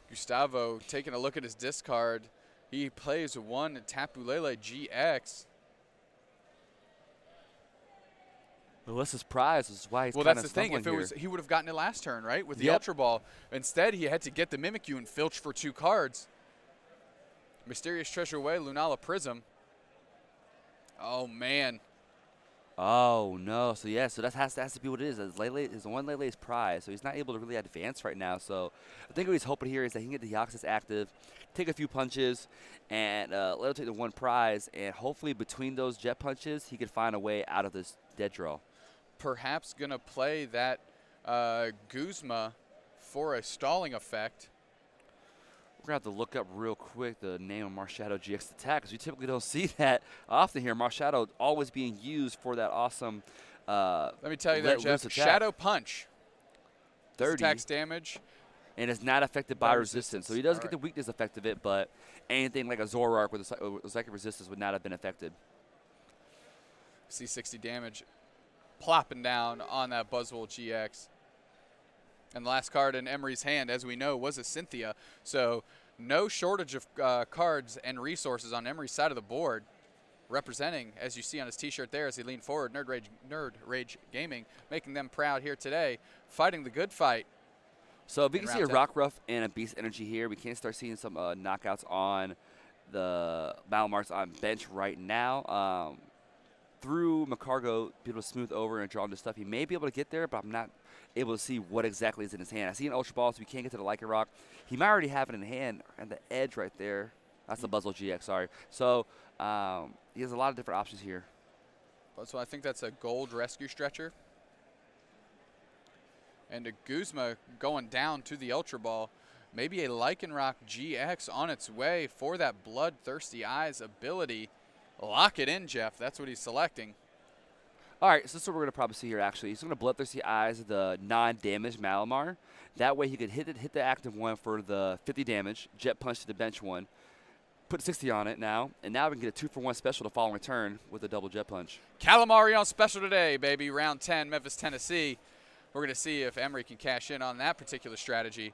Gustavo taking a look at his discard. He plays one Tapu Lele G X. Melissa's prize is why he's well, that's the thing. If it here. was, he would have gotten it last turn, right? With the yep. Ultra Ball. Instead, he had to get the Mimikyu and Filch for two cards. Mysterious Treasure away, Lunala Prism. Oh man. Oh no. So yeah. So that has to, has to be what it is. It's Lele, it's one Lele's prize. So he's not able to really advance right now. So I think what he's hoping here is that he can get the Deoxys active, take a few punches, and uh, let him take the one prize. And hopefully between those Jet Punches, he could find a way out of this dead draw. Perhaps going to play that uh, Guzma for a stalling effect. We're going to have to look up real quick the name of Marshadow G X attack, because we typically don't see that often here. Marshadow always being used for that awesome uh, Let me tell you that, Jeff. Shadow Punch. thirty. Attacks damage. And it's not affected by resistance. resistance. So he does All get right. the weakness effect of it, but anything like a Zoroark with a psychic resistance would not have been affected. See sixty damage. Plopping down on that Buzzwole G X. And the last card in Emery's hand, as we know, was a Cynthia. So no shortage of uh, cards and resources on Emery's side of the board. Representing, as you see on his T-shirt there as he leaned forward, Nerd Rage, Nerd Rage Gaming, making them proud here today, fighting the good fight. So if we can see a Rockruff and a Beast Energy here, we can start seeing some uh, knockouts on the Malamars on bench right now. Um, through Magcargo, be able to smooth over and draw into stuff. He may be able to get there, but I'm not able to see what exactly is in his hand. I see an Ultra Ball, so we can't get to the Lycan Rock. He might already have it in hand at the edge right there. That's the Buzzwole G X, sorry. So um, he has a lot of different options here. So I think that's a gold Rescue Stretcher. And a Guzma going down to the Ultra Ball. Maybe a Lycan Rock G X on its way for that Bloodthirsty Eyes ability. Lock it in, Jeff. That's what he's selecting. All right, so this is what we're going to probably see here, actually. He's going to Bloodthirsty Eyes the non-damaged Malamar. That way he could hit it, hit the active one for the fifty damage, Jet Punch to the bench one, put sixty on it now, and now we can get a two-for-one special the following turn with a double Jet Punch. Calamari on special today, baby. Round ten, Memphis, Tennessee. We're going to see if Emery can cash in on that particular strategy.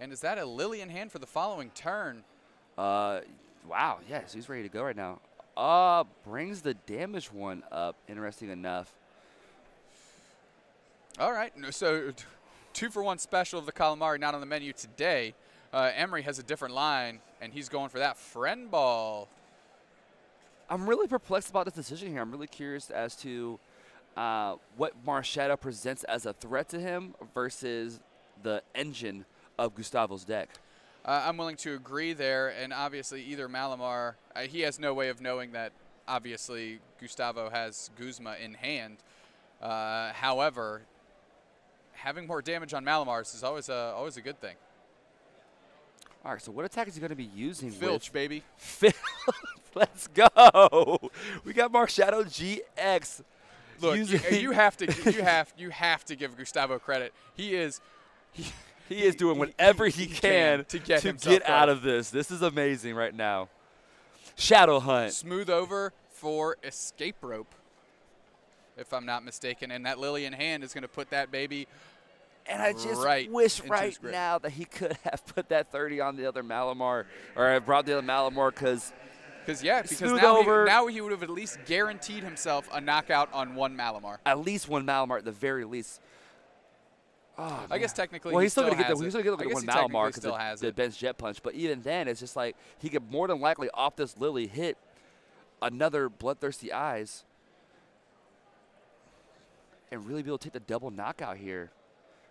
And is that a Lily in hand for the following turn? Uh, wow, yes, he's ready to go right now. Uh, brings the damage one up, interesting enough. All right, so two for one special of the Calamari not on the menu today. Uh, Emery has a different line, and he's going for that friend ball. I'm really perplexed about this decision here. I'm really curious as to uh, what Marshadow presents as a threat to him versus the engine of Gustavo's deck. Uh, I'm willing to agree there, and obviously either Malamar, uh, he has no way of knowing that obviously Gustavo has Guzma in hand. Uh, however, having more damage on Malamars is always a, always a good thing. All right, so what attack is he going to be using? Filch, with? baby. Filch, let's go. We got Marshadow G X. Look, you, you have to you have you have to give Gustavo credit. He is he, he is doing he, whatever he, he can, can to get to get out of this. This is amazing right now. Shadow Hunt. Smooth over for escape rope, if I'm not mistaken, and that Lily in hand is going to put that baby. And I just right wish right now that he could have put that thirty on the other Malamar, or brought the other Malamar, because. Because, yeah, because now he, now he would have at least guaranteed himself a knockout on one Malamar. At least one Malamar at the very least. Oh, I guess technically well, he he's still, still going to get the, he's still gonna look at one Malamar because the bench jet punch. But even then, it's just like he could more than likely off this Lily hit another Bloodthirsty Eyes and really be able to take the double knockout here.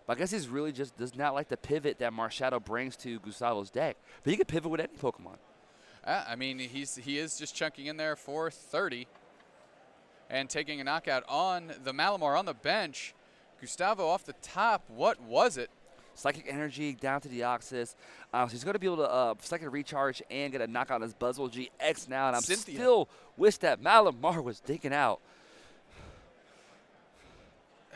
But I guess he's really just does not like the pivot that Marshadow brings to Gustavo's deck. But he can pivot with any Pokemon. Uh, I mean, he's he is just chunking in there for thirty and taking a knockout on the Malamar on the bench. Gustavo off the top, what was it? Psychic Energy down to Deoxys. Uh, so he's going to be able to uh, Psychic Recharge and get a knockout on his Buzzwole G X now. And I still wish that Malamar was digging out.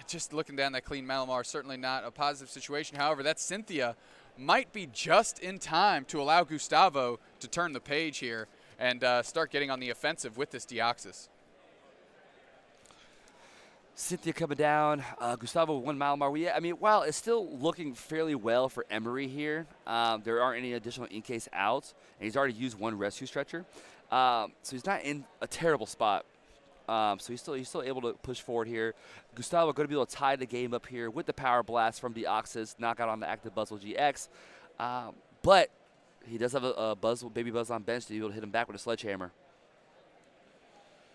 Just looking down that clean Malamar, certainly not a positive situation. However, that Cynthia might be just in time to allow Gustavo to turn the page here and uh, start getting on the offensive with this Deoxys. Cynthia coming down. Uh, Gustavo one Malamar. We, I mean, while it's still looking fairly well for Emery here, um, there aren't any additional Inkays out, and he's already used one rescue stretcher, um, so he's not in a terrible spot. Um, so he's still he's still able to push forward here. Gustavo going to be able to tie the game up here with the power blast from Deoxys, knockout on the active Buzzwole G X. Um, but he does have a, a Buzzwole, baby Buzz on bench to be able to hit him back with a sledgehammer.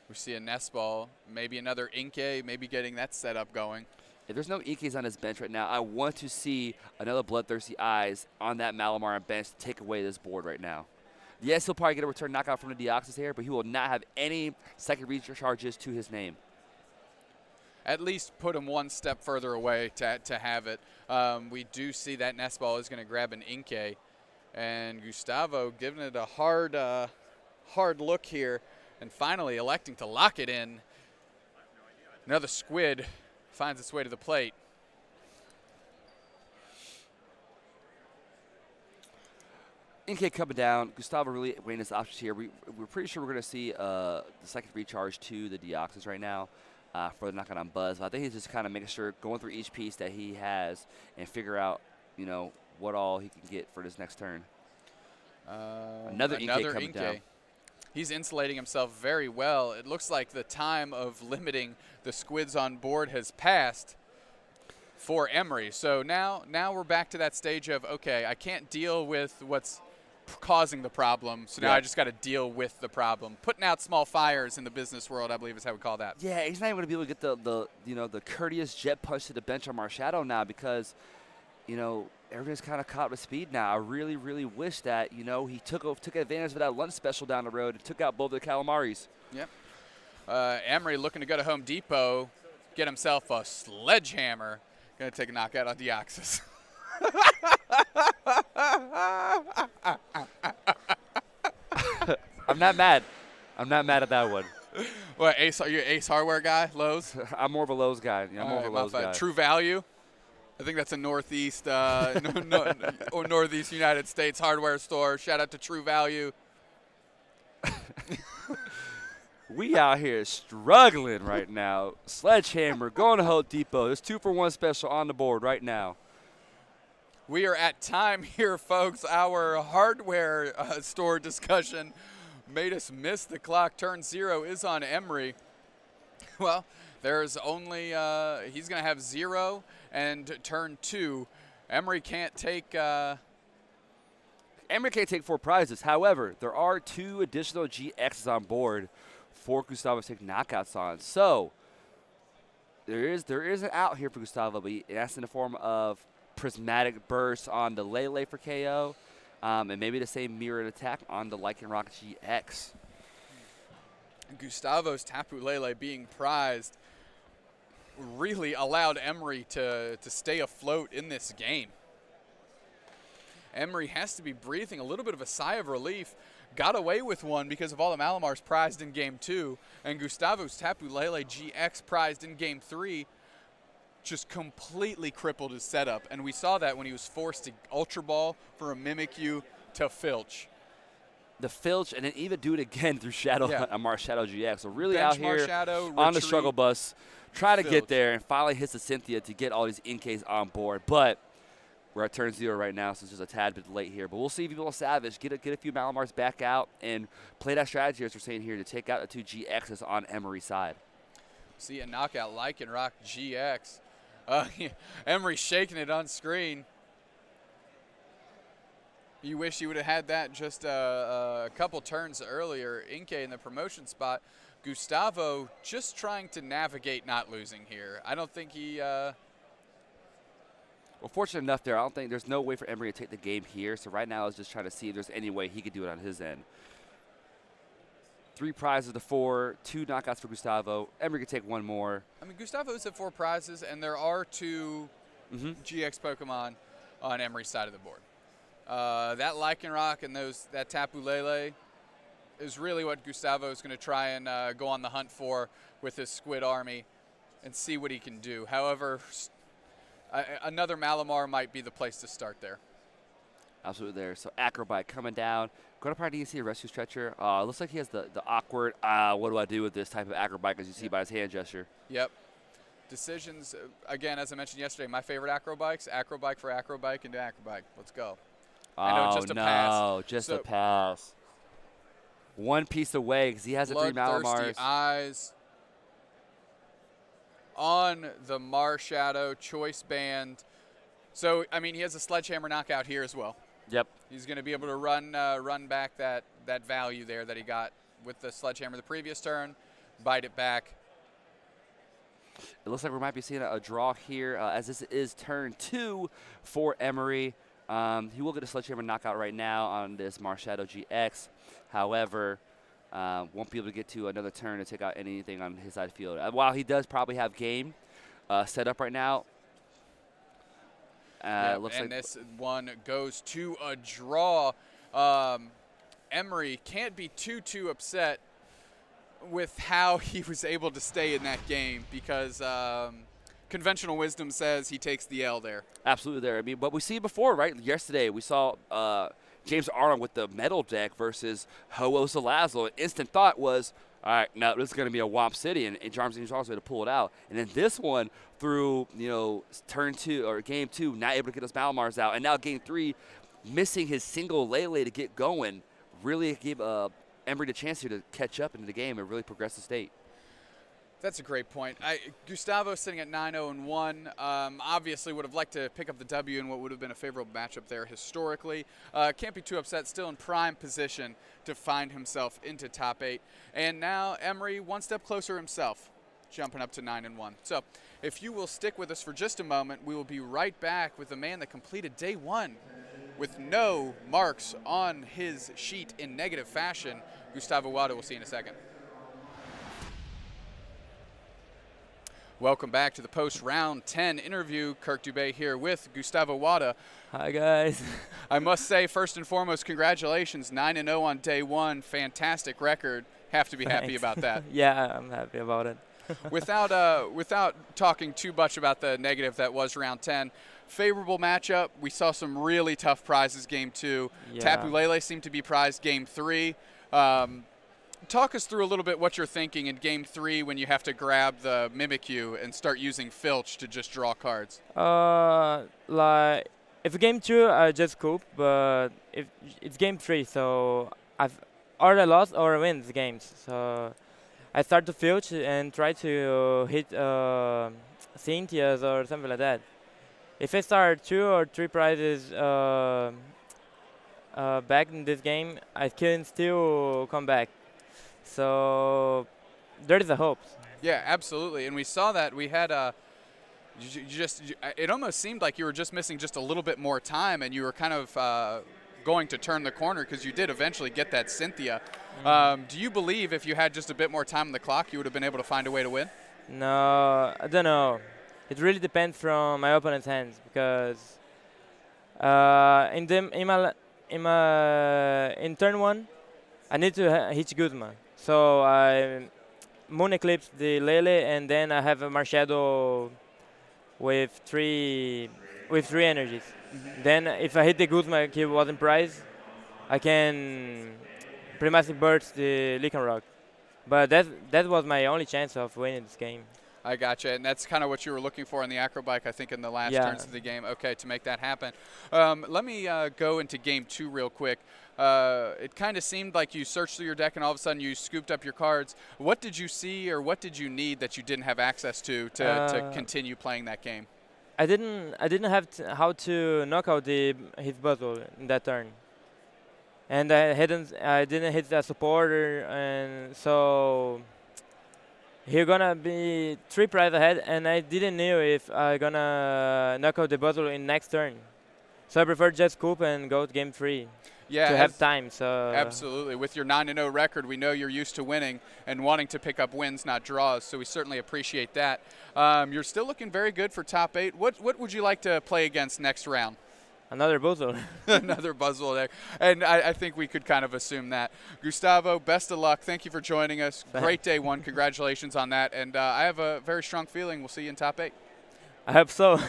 We see a nest ball, maybe another Inkay, maybe getting that setup going. If there's no Inkays on his bench right now, I want to see another Bloodthirsty Eyes on that Malamar on bench to take away this board right now. Yes, he'll probably get a return knockout from the Deoxys here, but he will not have any second recharges to his name. At least put him one step further away to, to have it. Um, we do see that nest ball is going to grab an Inkay, and Gustavo giving it a hard, uh, hard look here, and finally electing to lock it in. Another squid finds its way to the plate. Inkay coming down. Gustavo really weighing his options here. We, we're pretty sure we're going to see uh, the second recharge to the Deoxys right now uh, for the knockout on Buzz. But I think he's just kind of making sure, going through each piece that he has and figure out, you know, what all he can get for this next turn. Uh, another Inkay coming Inkay. down. He's insulating himself very well. It looks like the time of limiting the squids on board has passed for Emery. So now, now we're back to that stage of, okay, I can't deal with what's causing the problem, so now yeah. I just got to deal with the problem. Putting out small fires in the business world, I believe, is how we call that. Yeah, he's not even going to be able to get the, the you know the courteous jet punch to the bench on Marshadow now because, you know, everything's kind of caught with speed now. I really, really wish that you know he took took advantage of that lunch special down the road and took out both of the Calamaris. Yep. Uh, Emery looking to go to Home Depot, get himself a sledgehammer. Going to take a knockout on Deoxys. I'm not mad. I'm not mad at that one. What, Ace? Are you an Ace Hardware guy? Lowe's? I'm more of a Lowe's guy. Yeah, I'm more right, of a Lowe's guy. True Value. I think that's a Northeast uh, no, no, or Northeast United States hardware store. Shout out to True Value. We out here struggling right now. Sledgehammer going to Home Depot. There's two for one special on the board right now. We are at time here, folks. Our hardware uh, store discussion made us miss the clock. Turn zero is on Emery. Well, there's only uh, he's going to have zero and turn two. Emery can't take. Uh, Emery can't take four prizes. However, there are two additional G Xs on board for Gustavo to take knockouts on. So there is there is an out here for Gustavo, but that's in the form of Prismatic Burst on the Lele for K O, um, and maybe the same mirrored attack on the Lycanroc G X. Gustavo's Tapu Lele being prized really allowed Emery to, to stay afloat in this game. Emery has to be breathing a little bit of a sigh of relief got away with one because of all the Malamars prized in game two, and Gustavo's Tapu Lele G X prized in game three just completely crippled his setup. And we saw that when he was forced to Ultra Ball for a Mimikyu to Filch. The Filch, and then even do it again through Shadow, yeah. uh, Marshadow G X. So really Bench out here Marshadow, on retreat, the struggle bus, try to Filch. get there and finally hits the Cynthia to get all these Inkays on board. But we're at turn zero right now, so it's just a tad bit late here. But we'll see if you're savage. Get a, get a few Malamars back out and play that strategy, as we're saying here, to take out the two G Xs on Emery's side. See a knockout Lycanroc G X. Uh, Emery shaking it on screen. You wish you would have had that just a, a couple turns earlier. Inkay in the promotion spot. Gustavo just trying to navigate not losing here. I don't think he... Uh well, fortunate enough there, I don't think there's no way for Emery to take the game here. So right now I was just trying to see if there's any way he could do it on his end. Three prizes to four, two knockouts for Gustavo. Emery could take one more. I mean, Gustavo's at four prizes, and there are two mm-hmm. G X Pokemon on Emery's side of the board. Uh, that Lycanroc and those that Tapu Lele is really what Gustavo is going to try and uh, go on the hunt for with his Squid Army and see what he can do. However, uh, another Malamar might be the place to start there. Absolutely there. So Acrobike coming down. Going to probably need to see a Rescue Stretcher. Uh, looks like he has the, the awkward, uh, what do I do with this type of Acrobike, as you see yep. by his hand gesture. Yep. Decisions, again, as I mentioned yesterday, my favorite Acrobikes, Acrobike for Acrobike into Acrobike. Let's go. Oh, I know, just a no, pass. just so, a pass. One piece away because he has a three Malamars. Eyes on the Marshadow Choice Band. So, I mean, he has a Sledgehammer knockout here as well. Yep. He's going to be able to run uh, run back that, that value there that he got with the Sledgehammer the previous turn, bite it back. It looks like we might be seeing a, a draw here uh, as this is turn two for Emery. Um, he will get a Sledgehammer knockout right now on this Marshadow G X. However, uh, won't be able to get to another turn to take out anything on his side of the field. Uh, while he does probably have game uh, set up right now. Uh, yeah, looks and like this one goes to a draw. Um, Emery can't be too, too upset with how he was able to stay in that game because um, – conventional wisdom says he takes the L there. Absolutely there. I mean, but we see before, right? Yesterday we saw uh, James Arnold with the metal deck versus Ho-Oh Salazzle. An instant thought was, all right, no, this is going to be a Womp City, and, and James Arnold's way to pull it out. And then this one through, you know, turn two or game two, not able to get those Malamars out, and now game three, missing his single Lele to get going, really gave uh, Emery the chance here to catch up into the game and really progress the state. That's a great point. I, Gustavo sitting at nine oh and one, um, obviously would have liked to pick up the W in what would have been a favorable matchup there historically. Uh, can't be too upset, still in prime position to find himself into top eight. And now Emery one step closer himself, jumping up to nine and one. So if you will stick with us for just a moment, we will be right back with the man that completed day one with no marks on his sheet in negative fashion. Gustavo Wada, we'll see you in a second. Welcome back to the post-round ten interview. Kirk Dubé here with Gustavo Wada. Hi, guys. I must say, first and foremost, congratulations. nine and oh on day one. Fantastic record. Have to be Thanks. happy about that. Yeah, I'm happy about it. without, uh, without talking too much about the negative that was round ten, favorable matchup. We saw some really tough prizes game two. Yeah. Tapu Lele seemed to be prized game three. Um, Talk us through a little bit what you're thinking in game three when you have to grab the Mimikyu and start using Filch to just draw cards. Uh, like if game two, I just cope, but if it's game three, so I've already lost or win the games. So I start to Filch and try to hit uh, Cynthia's or something like that. If I start two or three prizes uh, uh, back in this game, I can still come back. So there is a hope. Yeah, absolutely. And we saw that we had a you just you, it almost seemed like you were just missing just a little bit more time, and you were kind of uh, going to turn the corner because you did eventually get that Cynthia. Mm. Um, do you believe if you had just a bit more time on the clock, you would have been able to find a way to win? No, I don't know. It really depends from my opponent's hands because uh, in them in my in my in turn one. I need to hit Guzma. So I Moon Eclipse the Lele, and then I have a Marshadow with three with three energies. Mm-hmm. Then if I hit the Guzma, he wasn't prized, I can Prismatic Burst the Lycanroc. But that that was my only chance of winning this game. I gotcha, and that's kind of what you were looking for on the Acrobike, I think, in the last yeah. turns of the game. Okay, to make that happen. Um, let me uh, go into game two real quick. Uh, it kind of seemed like you searched through your deck, and all of a sudden you scooped up your cards. What did you see, or what did you need that you didn't have access to to, uh, to continue playing that game? I didn't. I didn't have t how to knock out the his Buzzwole in that turn, and I hadn't. I didn't hit that supporter, and so. He's gonna be three prize ahead, and I didn't know if I'm gonna knock out the Buzzwole in next turn. So I prefer just scoop and go to game three yeah, to have time. So absolutely. With your nine and oh record, we know you're used to winning and wanting to pick up wins, not draws, so we certainly appreciate that. Um, you're still looking very good for top eight. What, what would you like to play against next round? Another Buzzwole. Another Buzzwole there. And I, I think we could kind of assume that. Gustavo, best of luck. Thank you for joining us. Great day one. Congratulations on that. And uh, I have a very strong feeling we'll see you in top eight. I hope so.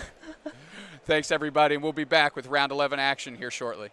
Thanks, everybody. And we'll be back with round eleven action here shortly.